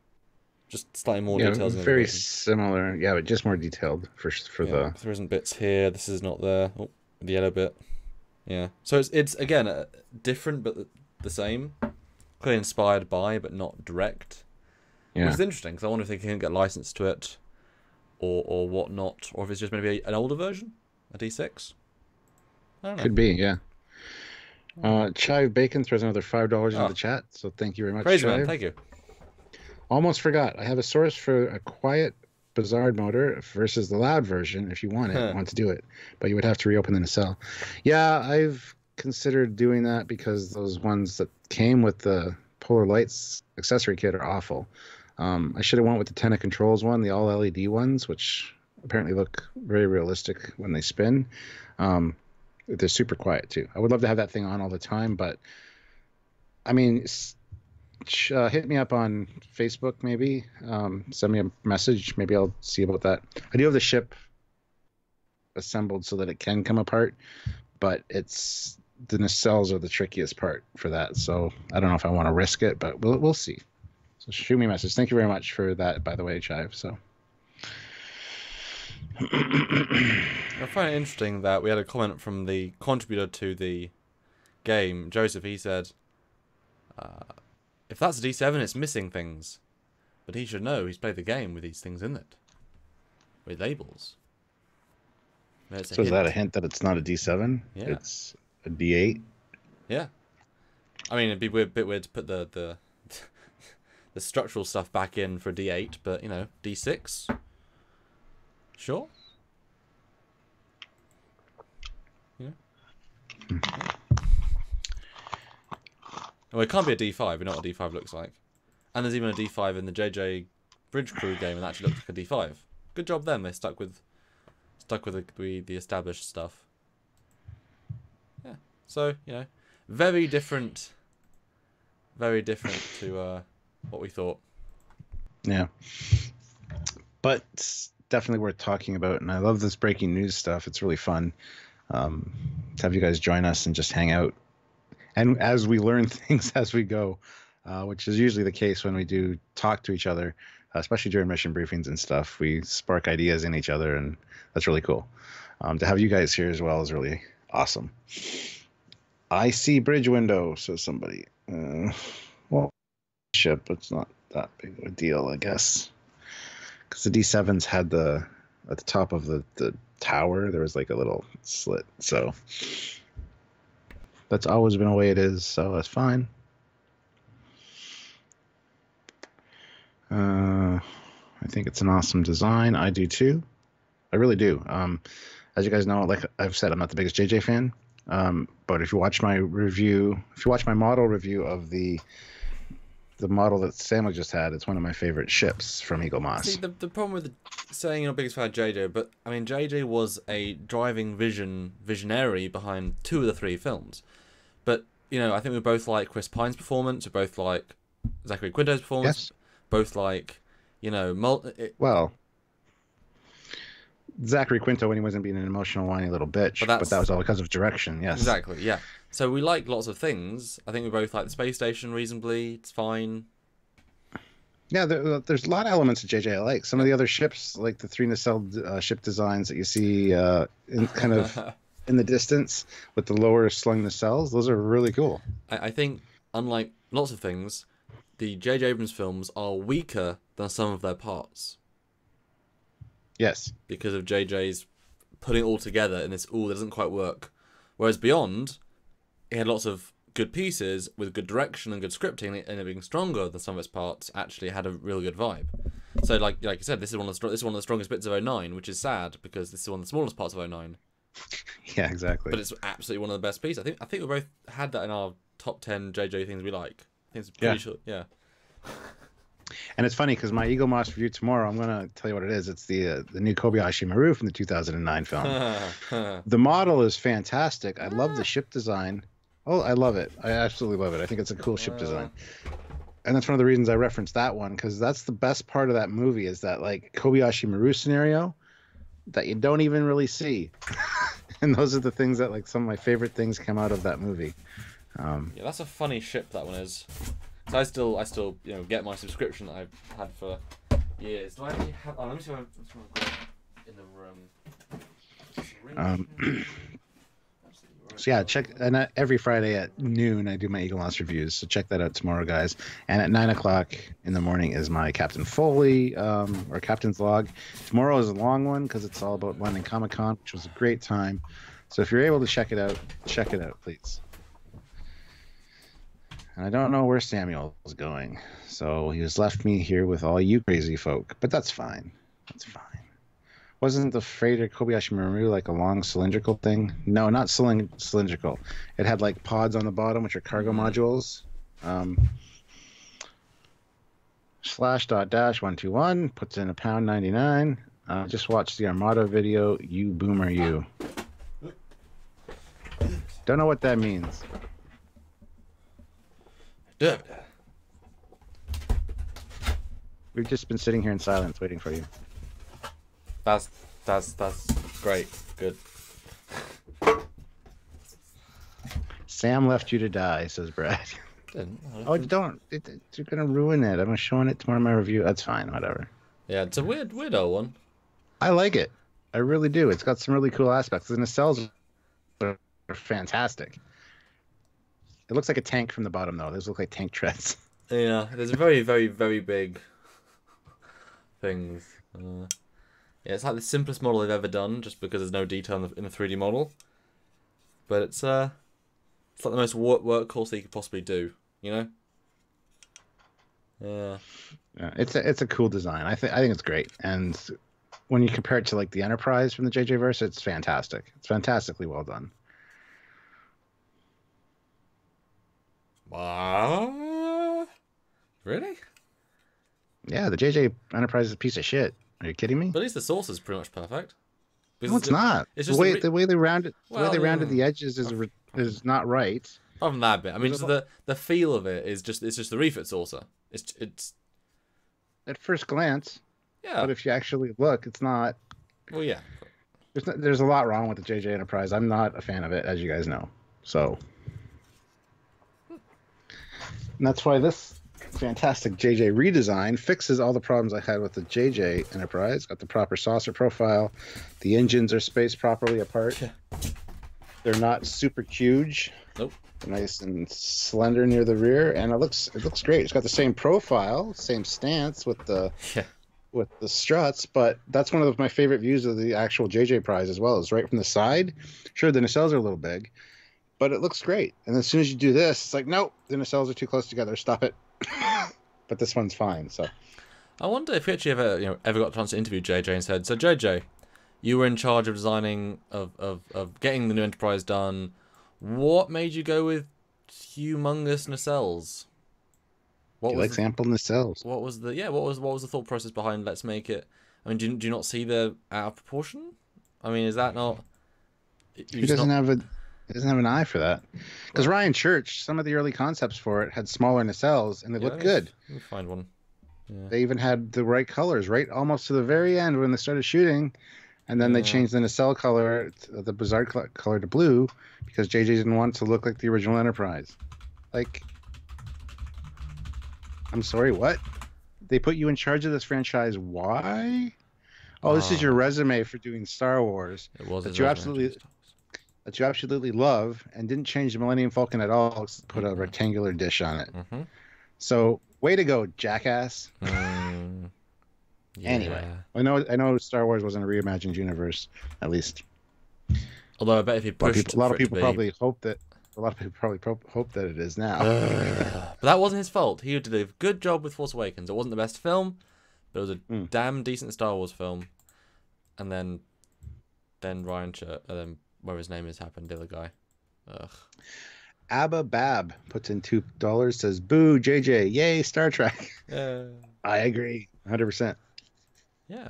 just slightly more details. Very similar, but just more detailed for there isn't bits here. This is not there. Oh, the yellow bit. Yeah. So it's again different but the same. Clearly inspired by, but not direct. Yeah. Which is interesting because I wonder if they can get licensed to it, or whatnot, or if it's just maybe an older version. A D6? I don't know. Could be, yeah. Chive Bacon throws another $5 into the chat, so thank you very much, Crazy Chive. Man, thank you. Almost forgot. I have a source for a quiet Bizarre motor versus the loud version if you want it. Want to do it. But you would have to reopen in a cell. Yeah, I've considered doing that because those ones that came with the Polar Lights accessory kit are awful. I should have went with the Tenna Controls one, the all-LED ones, which... apparently look very realistic when they spin. They're super quiet too. I would love to have that thing on all the time, but I mean, hit me up on Facebook maybe. Send me a message. Maybe I'll see about that. I do have the ship assembled so that it can come apart, but the nacelles are the trickiest part for that. So I don't know if I want to risk it, but we'll see. So shoot me a message. Thank you very much for that, by the way, Chive. So. I find it interesting that we had a comment from the contributor to the game, Joseph. He said, if that's a D7, it's missing things. But he should know, he's played the game with these things in it. With labels. So is that a hint that it's not a D7? Yeah. It's a D8? Yeah. I mean, it'd be weird, a bit weird to put the structural stuff back in for D8, but, you know, D6? Sure. Yeah. Well, it can't be a D5. We know what a D5 looks like. And there's even a D5 in the JJ Bridge Crew game, and actually looks like a D5. Good job them. They stuck with the established stuff. Yeah. So, you know, very different to what we thought. Yeah. But it's definitely worth talking about, and I love this breaking news stuff. It's really fun to have you guys join us and just hang out. And as we learn things as we go, which is usually the case when we do talk to each other, especially during mission briefings and stuff, we spark ideas in each other, and that's really cool. To have you guys here as well is really awesome. I see bridge window, says somebody. Well, ship, it's not that big of a deal, I guess. Because the D7s had the, at the top of the tower, there was like a little slit, so... That's always been the way it is, so that's fine. I think it's an awesome design. I do too. I really do. As you guys know, like I've said, I'm not the biggest JJ fan. But if you watch my review, if you watch my model review of the model that Samuel just had, it's one of my favorite ships from Eagle Moss. See, the problem with saying you're not biggest fan of JJ, but I mean, JJ was a driving visionary behind 2 of the 3 films. But, you know, I think we both like Chris Pine's performance, we both like Zachary Quinto's performance, yes. Both like, you know... well, Zachary Quinto when he wasn't being an emotional whiny little bitch, but that was all because of direction, yes. Exactly, yeah. So we like lots of things. I think we both like the space station reasonably. It's fine. Yeah, there's a lot of elements of JJ I like. Some of the other ships, like the 3 nacelle ship designs that you see in kind of in the distance with the lower slung nacelles, those are really cool. I think, unlike lots of things, the JJ Abrams films are weaker than some of their parts. Yes. Because of JJ's putting it all together and it's all that doesn't quite work. Whereas Beyond, it had lots of good pieces with good direction and good scripting, and it being stronger than some of its parts actually had a real good vibe. So like I said, this is one of the strongest bits of 09, which is sad because this is one of the smallest parts of 09. Yeah, exactly. But it's absolutely one of the best pieces. I think we both had that in our top 10 JJ things we like. I think it's pretty short, yeah. And it's funny because my Eagle Moss review tomorrow, I'm going to tell you what it is. It's the new Kobayashi Maru from the 2009 film. The model is fantastic. I love the ship design. Oh, I love it. I absolutely love it. I think it's a cool ship design. And that's one of the reasons I referenced that one, because that's the best part of that movie is that like Kobayashi Maru scenario that you don't even really see. And those are the things that like some of my favorite things come out of that movie. Yeah, that's a funny ship that one is. So I still, you know, get my subscription that I've had for years. Do I actually have? Oh, let me see if I've got in the room. So yeah, check. And every Friday at noon, I do my Eagle Moss reviews. So check that out tomorrow, guys. And at 9 o'clock in the morning is my Captain Foley or Captain's Log. Tomorrow is a long one because it's all about London Comic Con, which was a great time. So if you're able to check it out, please. And I don't know where Samuel was going, so he just left me here with all you crazy folk. But that's fine. That's fine. Wasn't the freighter Kobayashi Maru like a long cylindrical thing? No, not cylindrical. It had like pods on the bottom, which are cargo modules. /.-121 puts in a £1.99. Just watch the Armada video. You boomer, you. Don't know what that means. Dude. We've just been sitting here in silence waiting for you. That's great. Good. Sam left you to die, says Brad. Didn't. Oh, don't. You're going to ruin it. I'm showing it tomorrow in my review. That's fine. Whatever. Yeah, it's a weird old one. I like it. I really do. It's got some really cool aspects. The nacelles are fantastic. It looks like a tank from the bottom, though. Those look like tank treads. Yeah, there's very, very, very big things. Yeah, it's like the simplest model they've ever done, just because there's no detail in the 3D model. But it's like the most workhorse that you could possibly do, you know? Yeah. It's a cool design. I think it's great. And when you compare it to like the Enterprise from the JJ-verse, it's fantastic. It's fantastically well done. Really? Yeah, the JJ Enterprise is a piece of shit. Are you kidding me? But at least the source is pretty much perfect. Because no, it's not. It's just the way they rounded the edges is not right. Other than that bit, I mean, just the feel of it is just the refit saucer. It's at first glance. Yeah. But if you actually look, it's not. Well, yeah. There's a lot wrong with the JJ Enterprise. I'm not a fan of it, as you guys know. So. And that's why this fantastic JJ redesign fixes all the problems I had with the JJ Enterprise. Got the proper saucer profile. The engines are spaced properly apart. Yeah. They're not super huge. Nope. They're nice and slender near the rear, and it looks great. It's got the same profile, same stance with the with the struts, but that's one of my favorite views of the actual JJ prize as well. It's right from the side. Sure, the nacelles are a little big, but it looks great. And as soon as you do this, it's like, nope, the nacelles are too close together. Stop it. But this one's fine. So, I wonder if we actually ever got a chance to interview JJ and said, so JJ, you were in charge of designing, of getting the new Enterprise done. What made you go with humongous nacelles? What was the thought process behind let's make it? I mean, do you not see they're out of proportion? I mean, is that not? He doesn't have an eye for that. Because Ryan Church, some of the early concepts for it had smaller nacelles, and they looked good. Let me find one. Yeah. They even had the right colors, right, almost to the very end when they started shooting. And then they changed the nacelle color, the bizarre color, to blue because JJ didn't want it to look like the original Enterprise. Like, I'm sorry, what? They put you in charge of this franchise. Why? Oh, this is your resume for doing Star Wars. It was that you absolutely love, and didn't change the Millennium Falcon at all. Put a rectangular dish on it. Mm-hmm. So, way to go, jackass. Yeah. Anyway, I know Star Wars wasn't a reimagined universe, at least. Although I bet if you pushed, a lot of people probably hope that it is now. But that wasn't his fault. He did a good job with Force Awakens. It wasn't the best film, but it was a damn decent Star Wars film. And then Ryan Church, where his name is, happened, the other guy. Ugh. Abba Bab puts in $2, says boo JJ, yay Star Trek. Yeah. I agree, 100%. Yeah.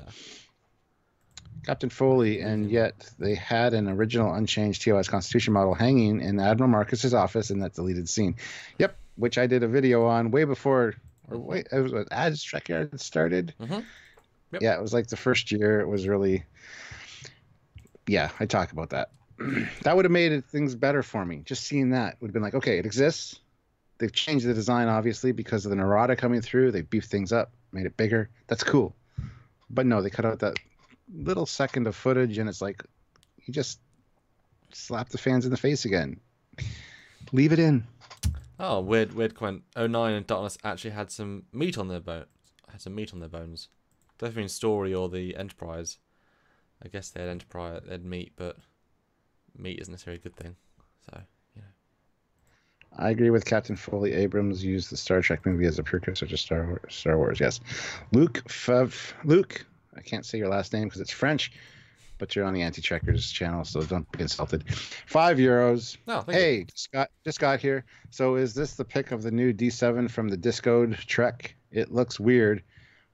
Captain Foley, and yet they had an original unchanged TOS Constitution model hanging in Admiral Marcus's office in that deleted scene. Yep, which I did a video on way before, or wait, it was when Ads Trekyards started. Mm-hmm. Yep. Yeah, it was like the first year. It was really, yeah, I talk about that. That would have made things better for me. Just seeing that would have been like, okay, it exists. They've changed the design, obviously, because of the Narada coming through. They beefed things up, made it bigger. That's cool. But no, they cut out that little second of footage, and it's like you just slap the fans in the face again. Leave it in. Oh, weird comment. 09 and Darkness actually had some meat on their bones. Definitely in Story or the Enterprise. I guess they had Enterprise, they had meat, but meat isn't necessarily a good thing. So, you know. I agree with Captain Foley. Abrams used the Star Trek movie as a precursor to Star Wars. Yes. Luke, I can't say your last name because it's French, but you're on the Anti-Trekkers channel, so don't be insulted. €5. No, hey, you. Just got here. So is this the pick of the new D7 from the Discode Trek? It looks weird.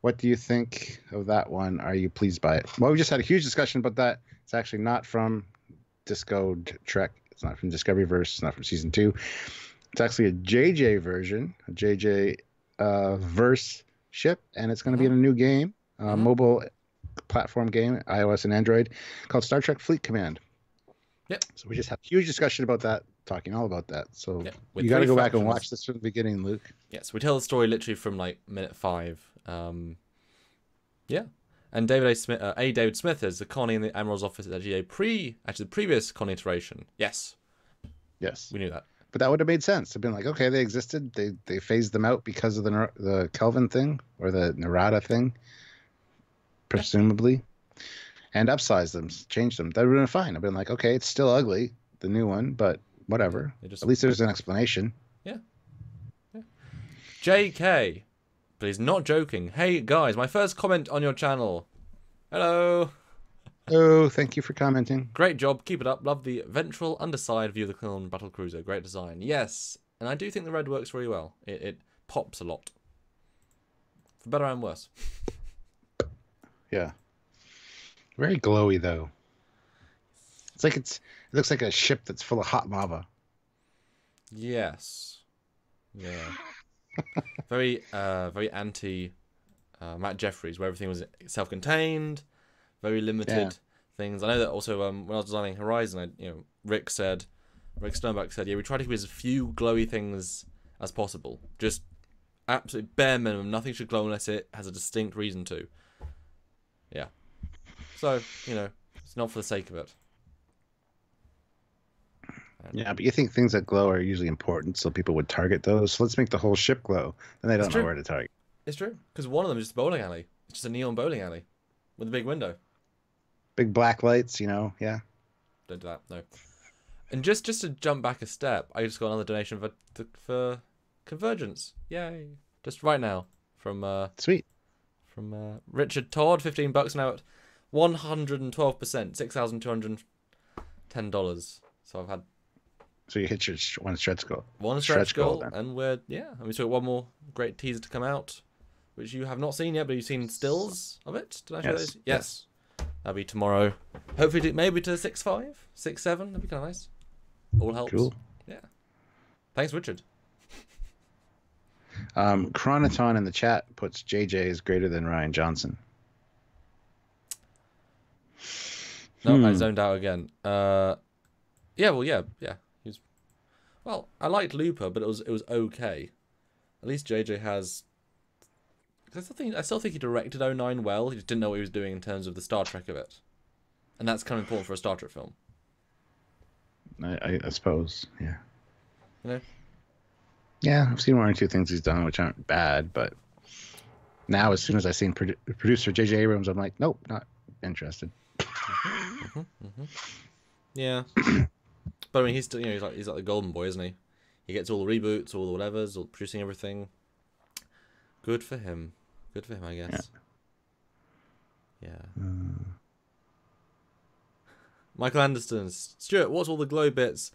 What do you think of that one? Are you pleased by it? Well, we just had a huge discussion about that. It's actually not from Discode Trek. It's not from Discoveryverse. It's not from Season 2. It's actually a JJ version, a JJ verse ship, and it's going to be in a new game, a mobile platform game, iOS and Android, called Star Trek Fleet Command. Yep. So we just had a huge discussion about that, talking all about that. So you got to go back and watch this from the beginning, Luke. Yes, we tell the story literally from like minute 5. Yeah, and David Smith is the Connie in the Admiral's office is actually the previous Connie iteration. Yes, we knew that, but that would have made sense. I've been like, okay, they existed, they phased them out because of the Kelvin thing or the Narada thing, presumably. and upsized them, changed them, that would have been fine. I've been like, okay, it's still ugly, the new one, but whatever. At least there's an explanation. Yeah. Yeah. JK, please, not joking. Hey guys, my first comment on your channel. Hello. Oh, thank you for commenting. Great job. Keep it up. Love the ventral underside view of the Klingon battle cruiser. Great design. Yes. And I do think the red works really well. It pops a lot. For better and worse. Yeah. Very glowy, though. It's like it looks like a ship that's full of hot lava. Yes. Yeah. Very very anti Matt Jeffries, where everything was self-contained. Very limited things. I know that also when I was designing Horizon, Rick Sternberg said, yeah, we try to do as few glowy things as possible. Just absolute bare minimum. Nothing should glow unless it has a distinct reason to. Yeah. So, it's not for the sake of it. And yeah, but you think things that glow are usually important, so people would target those. So let's make the whole ship glow. And they don't know where to target. It's true. Because one of them is just a bowling alley. It's just a neon bowling alley. With a big window. Big black lights, yeah. Don't do that, no. And just to jump back a step, I just got another donation for Convergence. Yay. Just right now. From sweet. From Richard Todd, $15 now at 112%, $6,210. So I've had... So you hit your one stretch goal. One stretch goal, and we're... Yeah, and we took one more great teaser to come out, which you have not seen yet, but you've seen stills of it. Did I show those? Yes. That'll be tomorrow. Hopefully, maybe to 6.5, 6.7. That'd be kind of nice. All helps. Cool. Yeah. Thanks, Richard. Chronoton in the chat puts JJ is greater than Ryan Johnson. No, I zoned out again. Yeah. He was... Well, I liked Looper, but it was okay. At least JJ has... I still think he directed 09 well. He just didn't know what he was doing in terms of the Star Trek of it. And that's kind of important for a Star Trek film. I suppose, yeah. You know? Yeah, I've seen one or two things he's done which aren't bad, but now as soon as I've seen producer JJ Abrams, I'm like, nope, not interested. Yeah. But I mean, he's still, he's like the golden boy, isn't he? He gets all the reboots, all the whatevers, all producing everything. Good for him. Good for him, I guess. Yeah. Michael Anderson. Stuart, what's all the glow bits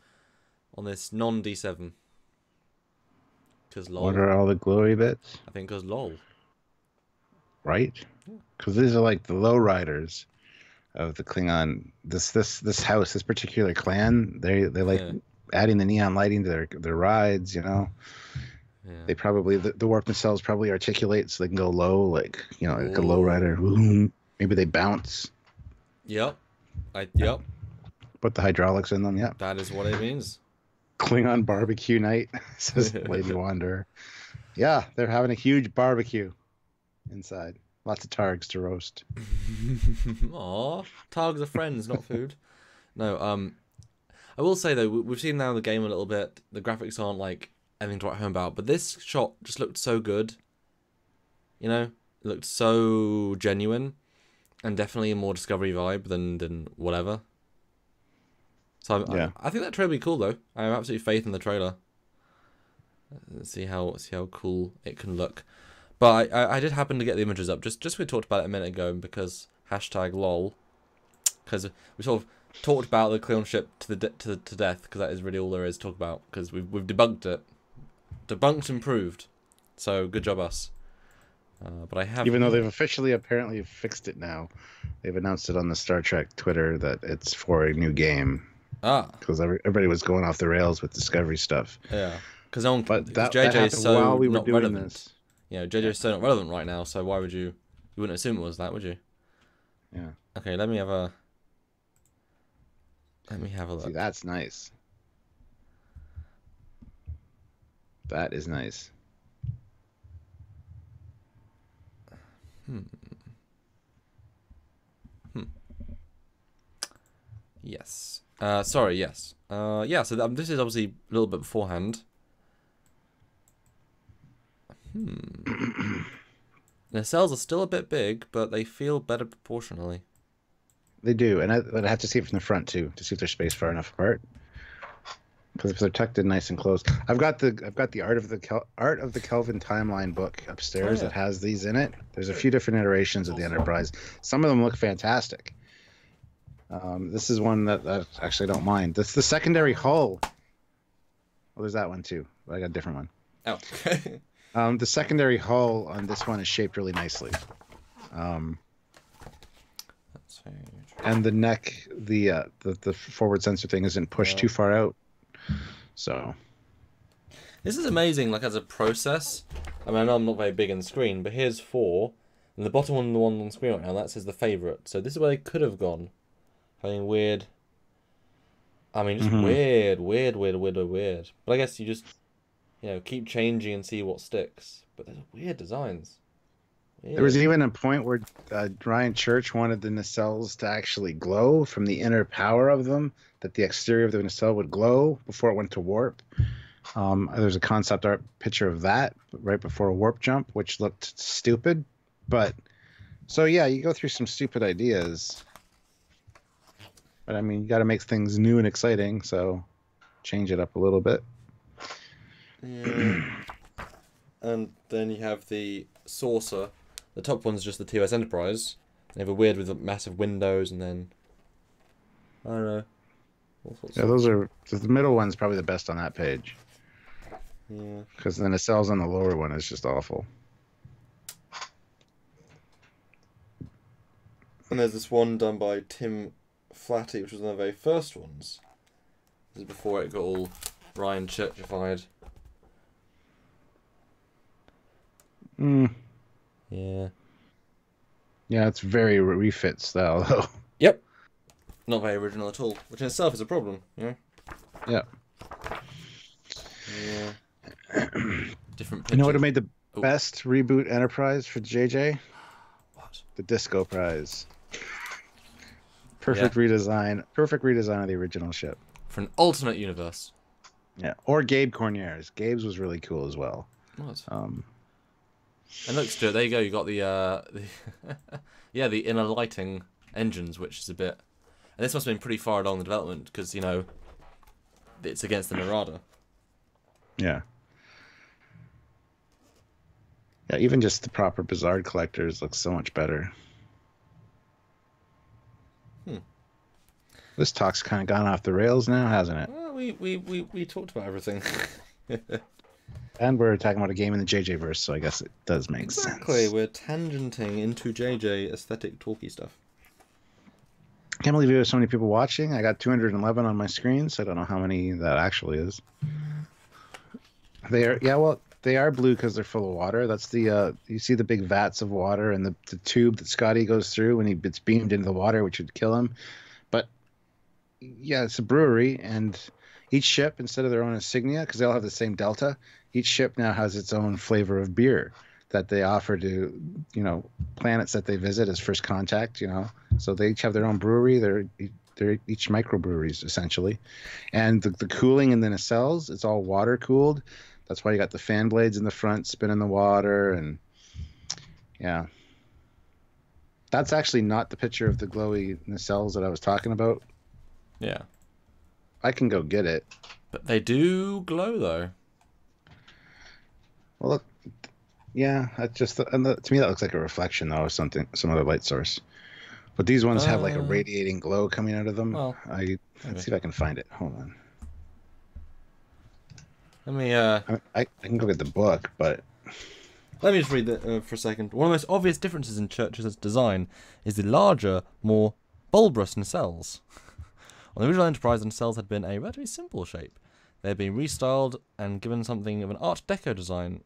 on this non-D7? Because lol. What are all the glowy bits? I think because lol. Right? Because these are like the lowriders of the Klingon. This house, this particular clan, they like adding the neon lighting to their rides, Yeah. They probably the warp themselves probably articulate so they can go low, like like a low rider. Maybe they bounce. Yep. Yep. Put the hydraulics in them. Yep. That is what it means. Klingon barbecue night, says Lady Wanderer. Yeah, they're having a huge barbecue inside. Lots of targs to roast. Aw, targs are friends, not food. No. I will say though, we've seen now the game a little bit. The graphics aren't like anything to write home about, but this shot just looked so good. It looked so genuine, and definitely a more Discovery vibe than whatever. So I think that trailer will be cool though. I have absolute faith in the trailer. Let's see how cool it can look. But I did happen to get the images up just we talked about it a minute ago because #lol, because we sort of talked about the Klingon ship to death, because that is really all there is to talk about, because we've debunked it. Debunked and proved. So good job us. But I have, even though they've officially apparently fixed it now, they've announced it on the Star Trek Twitter that it's for a new game. Ah, because everybody was going off the rails with Discovery stuff. Yeah, because no one. But JJ is so while we were not doing relevant. This. JJ is so not relevant right now. So why would you? You wouldn't assume it was that, would you? Yeah. Okay, let me have a. Let me have a look. See, that's nice. That is nice. Yes. Sorry, yes. Yeah, so this is obviously a little bit beforehand. Nacelles are still a bit big, but they feel better proportionally. They do, and I'd have to see it from the front too to see if they're spaced far enough apart. Because if they're tucked in nice and close, I've got the Art of the Kelvin Timeline book upstairs that has these in it. There's a few different iterations of the Enterprise. Some of them look fantastic. This is one that I actually don't mind. That's the secondary hull. Oh, there's that one too. But I got a different one. Oh. The secondary hull on this one is shaped really nicely. That's very interesting. And the neck, the forward sensor thing isn't pushed too far out. So this is amazing, like, as a process. I mean, I know I'm not very big on screen, but here's 4, and the bottom one, the one on screen right now, that says the favorite. So this is where they could have gone. Having weird, I mean, just weird. But I guess you just, you know, keep changing and see what sticks. But there's weird designs. Weird. There was even a point where Ryan Church wanted the nacelles to actually glow from the inner power of them, that the exterior of the nacelle would glow before it went to warp. There's a concept art picture of that right before a warp jump, which looked stupid. But so, yeah, you go through some stupid ideas. But, I mean, you got to make things new and exciting, so change it up a little bit. Yeah. And then you have the saucer. The top one's just the TOS Enterprise. They have a weird with massive windows, and then I don't know. Yeah, those are the middle one's probably the best on that page. Yeah. Because then the nacelles on the lower one is just awful. And there's this one done by Tim Flatty, which was one of the very first ones. This is before it got all Ryan Churchified. Mm. Yeah. Yeah, it's very refit style, though. Yep. Not very original at all, which in itself is a problem, you know? Yeah. Yeah. Different pictures. You know what made the best reboot Enterprise for JJ? What? The Disco Prize. Perfect redesign. Perfect redesign of the original ship. For an alternate universe. Yeah. Or Gabe Cornier's. Gabe's was really cool as well. What? And look, Stuart, there you go. You got the yeah, the inner lighting engines, which is a bit. And this must have been pretty far along the development because, you know, it's against the Narada. Yeah. Yeah, even just the proper Bizarre collectors look so much better. Hmm. This talk's kind of gone off the rails now, hasn't it? Well, we talked about everything. And we're talking about a game in the JJ-verse, so I guess it does make sense. Exactly, we're tangenting into JJ aesthetic talky stuff. I can't believe you have so many people watching. I got 211 on my screen, so I don't know how many that actually is. They are, yeah, well, they are blue because they're full of water. That's the, you see the big vats of water and the tube that Scotty goes through when he gets beamed into the water, which would kill him. But, yeah, it's a brewery, and each ship, instead of their own insignia, because they all have the same delta, each ship now has its own flavor of beer that they offer to, you know, planets that they visit as first contact, you know. So they each have their own brewery. They're each microbreweries, essentially. And the cooling in the nacelles, it's all water-cooled. That's why you got the fan blades in the front spinning the water. And, yeah. That's actually not the picture of the glowy nacelles that I was talking about. Yeah. I can go get it. But they do glow, though. Well, look, yeah, that's just to me that looks like a reflection, though, of something, some other light source. But these ones have like a radiating glow coming out of them. Well, let's see if I can find it. Hold on. Let me. I can go get the book, but let me just read that for a second. One of the most obvious differences in Church's design is the larger, more bulbous nacelles. On the original Enterprise, the nacelles had been a relatively simple shape. They had been restyled and given something of an Art Deco design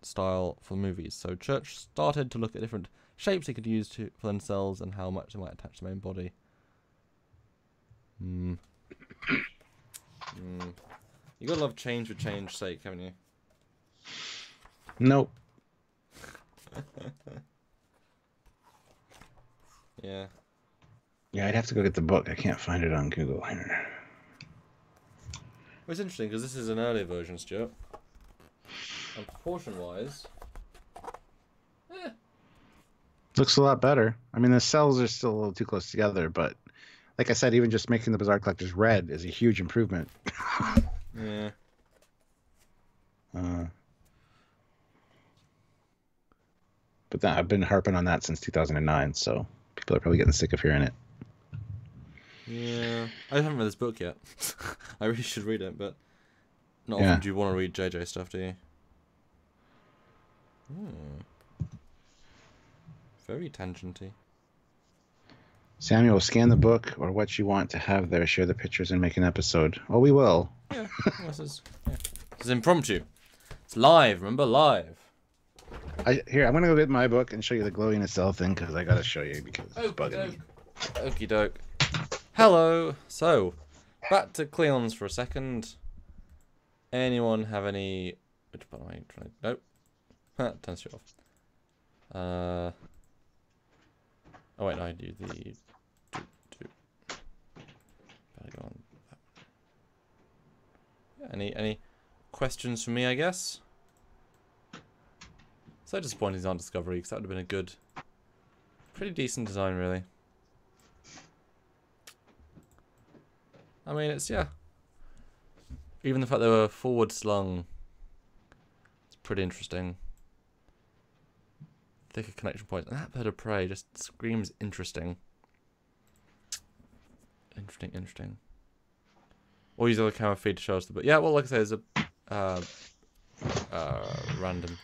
style for the movies. So Church started to look at different shapes they could use for themselves and how much they might attach to the main body. Mm. Mm. You gotta love change for change's sake, haven't you? Nope. Yeah. Yeah, I'd have to go get the book. I can't find it on Google. Well, it's interesting because this is an earlier version, Stuart. And proportion-wise, looks a lot better. I mean, the cells are still a little too close together, but like I said, even just making the Bizarre Collectors red is a huge improvement. Yeah. But that, I've been harping on that since 2009, so people are probably getting sick of hearing it. Yeah. I haven't read this book yet. I really should read it, but not often do you want to read JJ stuff, do you? Hmm. Very tangenty. Samuel, scan the book or what you want to have there. Share the pictures and make an episode. Oh, we will. Yeah, this is it's impromptu. It's live. Remember, live. Here, I'm gonna go get my book and show you the glowing itself thing because I gotta show you because it's bugging me. Okie doke. Hello. So, back to Klingons for a second. Anyone have any? Which button am I trying? Nope. Turn straight off. Oh wait, no, I do the. Any questions for me, I guess? So disappointed he's on Discovery, because that would have been a good, pretty decent design, really. I mean, it's, yeah. Even the fact they were forward slung, it's pretty interesting. Thicker connection points. And that bird of prey just screams interesting. Interesting, interesting. Or use the other camera feed to show us the book. Yeah, well, like I say, there's a random.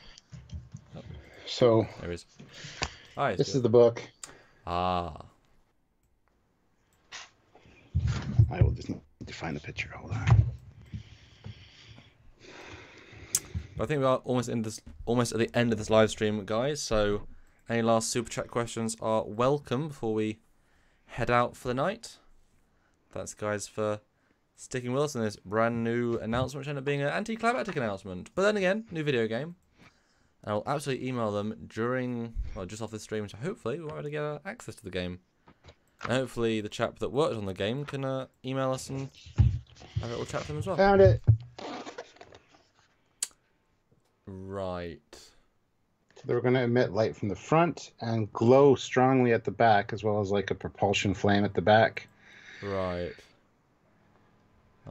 Oh. So, there is. Right, this is the book. Ah. I will just need to find the picture. Hold on. I think we are almost in this, almost at the end of this live stream, guys. So, any last super chat questions are welcome before we head out for the night. Thanks, guys, for sticking with us in this brand new announcement, which ended up being an anticlimactic announcement. But then again, new video game. And I'll absolutely email them during, well, just off this stream, so hopefully we might be able to get access to the game. And hopefully the chap that worked on the game can email us and have a little chat to them as well. Found it. Right. They were going to emit light from the front and glow strongly at the back, as well as like a propulsion flame at the back. Right.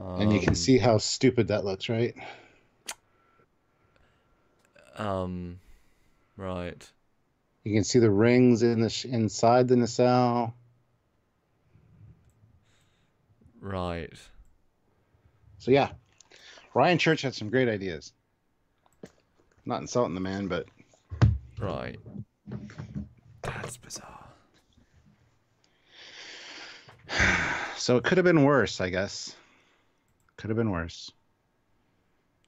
And you can see how stupid that looks, right? Right. You can see the rings in the inside the nacelle. Right. So yeah, Ryan Church had some great ideas. Not insulting the man, but right. That's bizarre. So it could have been worse, I guess. Could have been worse.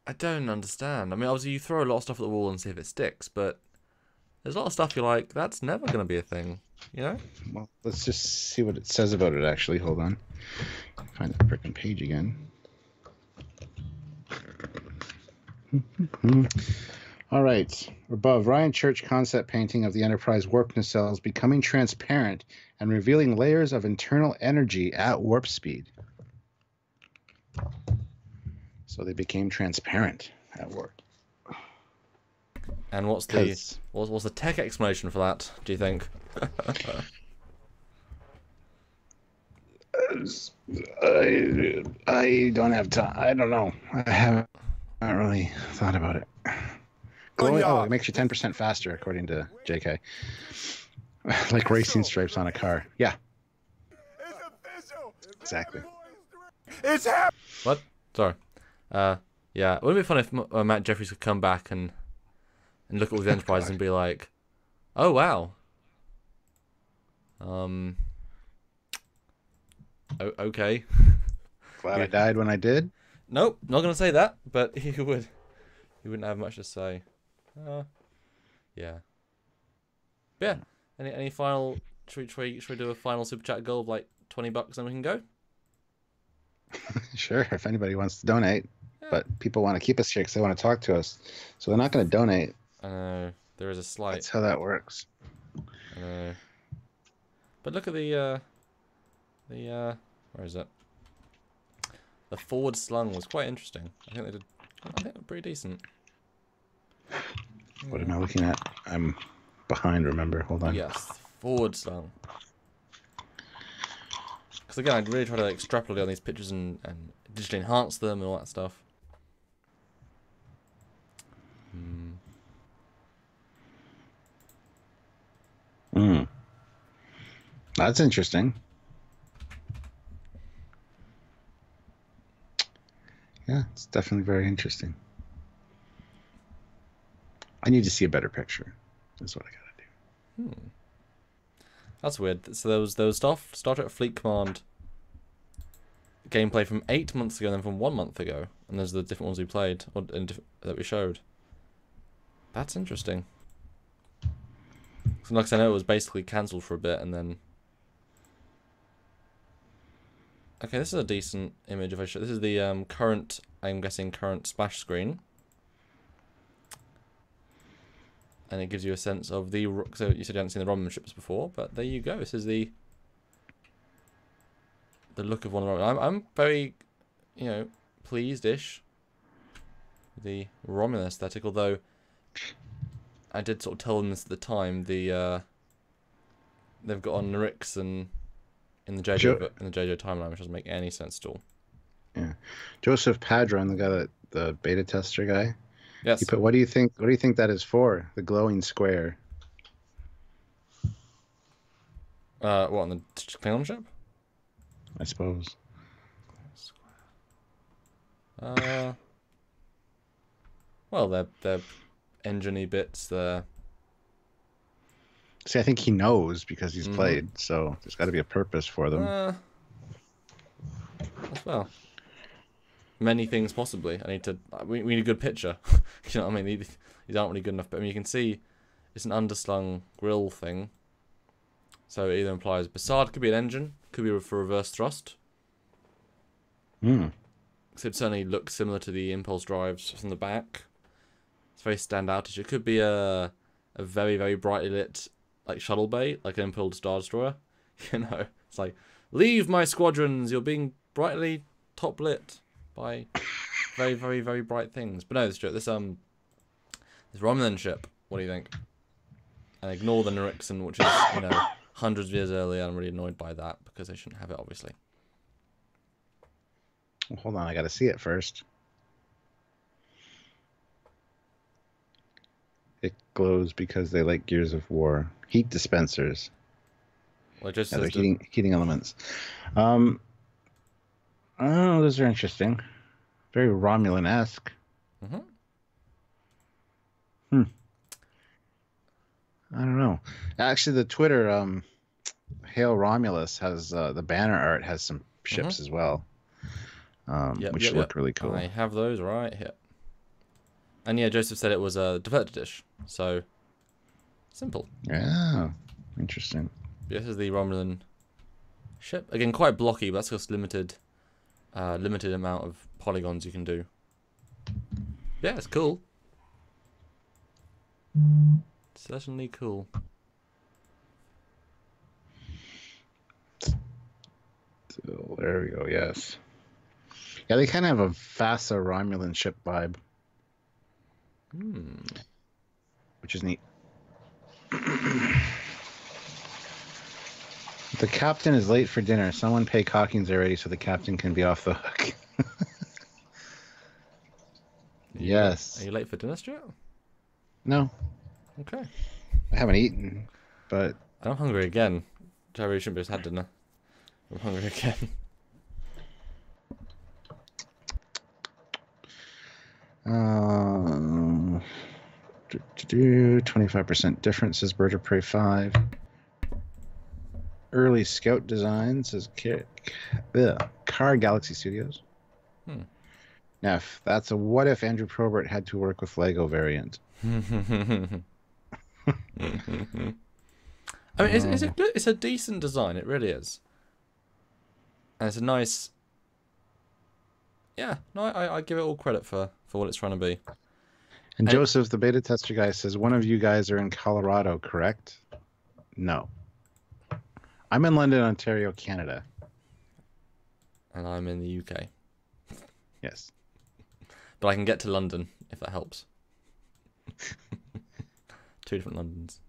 I don't understand. I mean, obviously you throw a lot of stuff at the wall and see if it sticks, but there's a lot of stuff you're like, that's never going to be a thing, you know? Well, let's just see what it says about it, actually. Hold on. Find the freaking page again. All right. Above, Ryan Church concept painting of the Enterprise warp nacelles becoming transparent and revealing layers of internal energy at warp speed. So they became transparent at work. And what's the tech explanation for that, do you think? I don't have time. I don't know. I haven't really thought about it. Glowing, oh, it makes you 10% faster, according to JK. Like racing stripes on a car. Yeah. Exactly. It's happening. What? Sorry. Yeah, it would be fun if Matt Jeffries could come back and look at all the Enterprises and be like, "Oh wow, okay." Glad I died when I did. Nope, not gonna say that, but he would. He wouldn't have much to say. Yeah. But yeah. Any final? Should we do a final super chat goal of like $20, and we can go? Sure, if anybody wants to donate. But people want to keep us here because they want to talk to us. So they're not going to donate. I know. There is a slight. That's how that works. I know. But look at the where is it? The forward slung was quite interesting. I think they were pretty decent. What am I looking at? I'm behind, remember. Hold on. Yes, forward slung. Because again, I'd really try to extrapolate on these pictures and digitally enhance them and all that stuff. That's interesting. Yeah, it's definitely very interesting. I need to see a better picture. That's what I gotta do. That's weird. So there was Star Trek Fleet Command gameplay from 8 months ago, and then from 1 month ago, and there's the different ones we played or that we showed. That's interesting. So, like I said, I know it was basically cancelled for a bit, and then. Okay, this is a decent image. If I show, this is the current, I'm guessing, current splash screen, and it gives you a sense of the. So you said you hadn't seen the Romulan ships before, but there you go. This is the look of one of the. I'm very, you know, pleased-ish. With the Romulan aesthetic, although. I did sort of tell them this at the time. The they've got on Nrix and in the JJ timeline, which doesn't make any sense at all. Yeah, Joseph Padron, the guy that the beta tester guy. Yes. He put, what do you think? What do you think that is for? The glowing square. What on the Klingon ship? I suppose. Well, they're engine-y bits there. See, I think he knows because he's played, so there's got to be a purpose for them. As well. Many things, possibly. We need a good picture. You know what I mean? These aren't really good enough, but I mean, you can see it's an underslung grill thing. So it either implies Bassard could be an engine, could be for reverse thrust. So it certainly looks similar to the impulse drives from the back. It's very standoutish. It could be a very, very brightly lit like shuttle bay, like an impelled Star Destroyer. You know, it's like, leave my squadrons, you're being brightly top lit by very, very, very bright things. But no, this Romulan ship, what do you think? And ignore the Nrixon, which is, you know, hundreds of years earlier. I'm really annoyed by that because they shouldn't have it, obviously. Well, hold on, I gotta see it first. It glows because they like Gears of War. Heat dispensers. Well, just yeah, heating elements. Oh, those are interesting. Very Romulan-esque. I don't know. Actually, the Twitter, Hail Romulus has, the banner art has some ships as well. Which look really cool. I have those right here. And yeah, Joseph said it was a deflector dish. So, simple. Yeah, interesting. This is the Romulan ship. Again, quite blocky, but that's just limited amount of polygons you can do. Yeah, it's cool. Certainly cool. So, there we go, yes. Yeah, they kind of have a Vasa Romulan ship vibe. Which is neat. The captain is late for dinner. Someone pay Cockings already so the captain can be off the hook. Yes. Are you late for dinner, Stuart? No. Okay. I haven't eaten, but... I'm hungry again. I really shouldn't have had dinner. I'm hungry again. To do 25% differences, Bird of Prey 5. Early Scout designs is Car Galaxy Studios. Now, if that's a what if Andrew Probert had to work with Lego variant. I mean, it's a good, it's a decent design. It really is, and it's a nice. Yeah, no, I give it all credit for what it's trying to be. And Joseph, the beta tester guy, says, one of you guys are in Colorado, correct? No. I'm in London, Ontario, Canada. And I'm in the UK. Yes. But I can get to London, if that helps. 2 different Londons.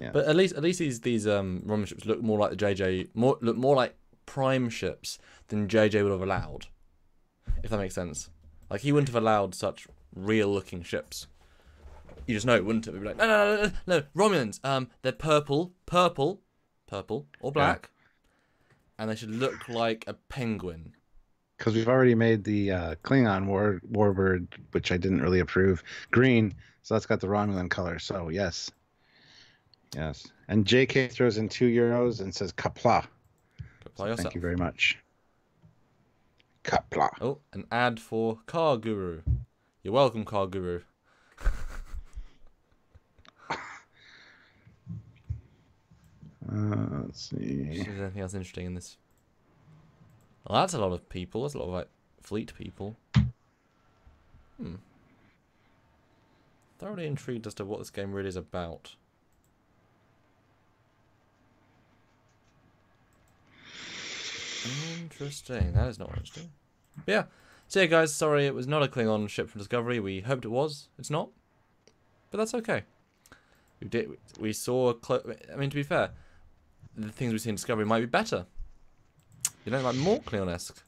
Yeah. But at least these Romulan ships look more like the JJ, look more like prime ships than JJ would have allowed, if that makes sense. Like, he wouldn't have allowed such real-looking ships. You just know it wouldn't have. It'd be like, no, Romulans, they're purple, or black, yeah. And they should look like a penguin. Because we've already made the Klingon warbird, which I didn't really approve, green, so that's got the Romulan color, so yes. Yes. And JK throws in €2 and says kapla. So thank you very much. Kapla. Oh, an ad for Car Guru. You're welcome, Car Guru. Let's see. Is there anything else interesting in this? Well, that's a lot of people. That's a lot of like fleet people. Hmm. Thoroughly intrigued as to what this game really is about. Interesting. That is not interesting. But yeah. So yeah, guys. Sorry, it was not a Klingon ship from Discovery. We hoped it was. It's not. But that's okay. We did. We saw. I mean, to be fair, the things we see in Discovery might be better. You know, like more Klingon-esque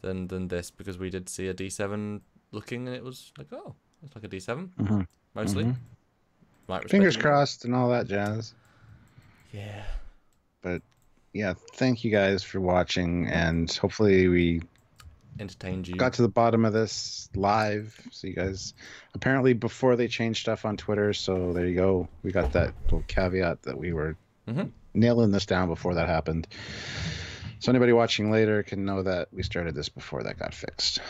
than this, because we did see a D7 looking, and it was like, oh, it's like a D7 mostly. Fingers crossed and all that jazz. Yeah. But yeah, thank you guys for watching, and hopefully we entertained you. Got to the bottom of this live. So you guys, apparently before they changed stuff on Twitter, so there you go. We got that little caveat that we were nailing this down before that happened. So anybody watching later can know that we started this before that got fixed,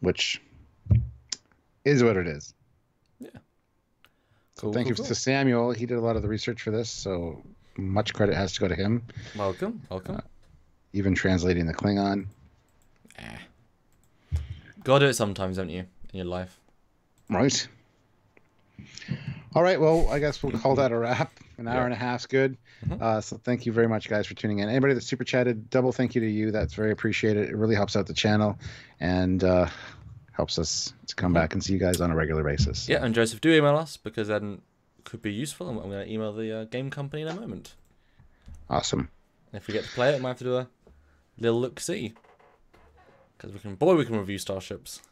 which is what it is. Yeah. Cool, so thank you to Samuel. He did a lot of the research for this, so much credit has to go to him. Welcome, welcome. Even translating the Klingon. Gotta do it sometimes, don't you, in your life? Right. All right, well, I guess we'll call that a wrap. An hour and a half's good. So thank you very much, guys, for tuning in. Anybody that super chatted, double thank you to you. That's very appreciated. It really helps out the channel and helps us to come back and see you guys on a regular basis. Yeah, and Joseph, do email us, because that could be useful. And I'm going to email the game company in a moment. Awesome. And if we get to play it, we might have to do a little look-see. Because we can, boy, we can review Starships.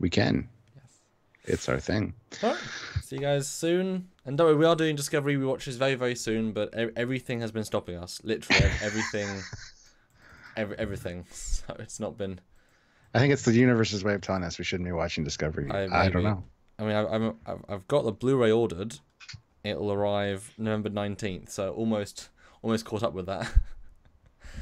We can. It's our thing. All right. See you guys soon. And don't worry, we are doing Discovery rewatches very, very soon, but everything has been stopping us. Literally everything. everything. So it's not been... I think it's the universe's way of telling us we shouldn't be watching Discovery. I don't know. I mean, I've got the Blu-ray ordered. It'll arrive November 19th, so almost caught up with that.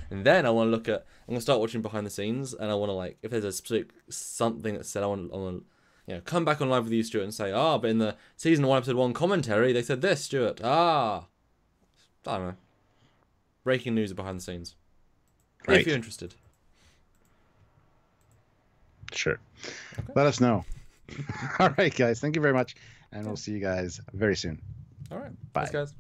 And then I want to look at... I'm going to start watching behind the scenes, and I want to, like, if there's a specific something that's said, I want to you know, come back on live with you, Stuart, and say, ah, but in the season 1, episode 1 commentary, they said this, Stuart. Ah, I don't know. Breaking news behind the scenes. Right. If you're interested. Sure. Okay. Let us know. All right, guys. Thank you very much, and we'll see you guys very soon. All right. Bye, thanks, guys.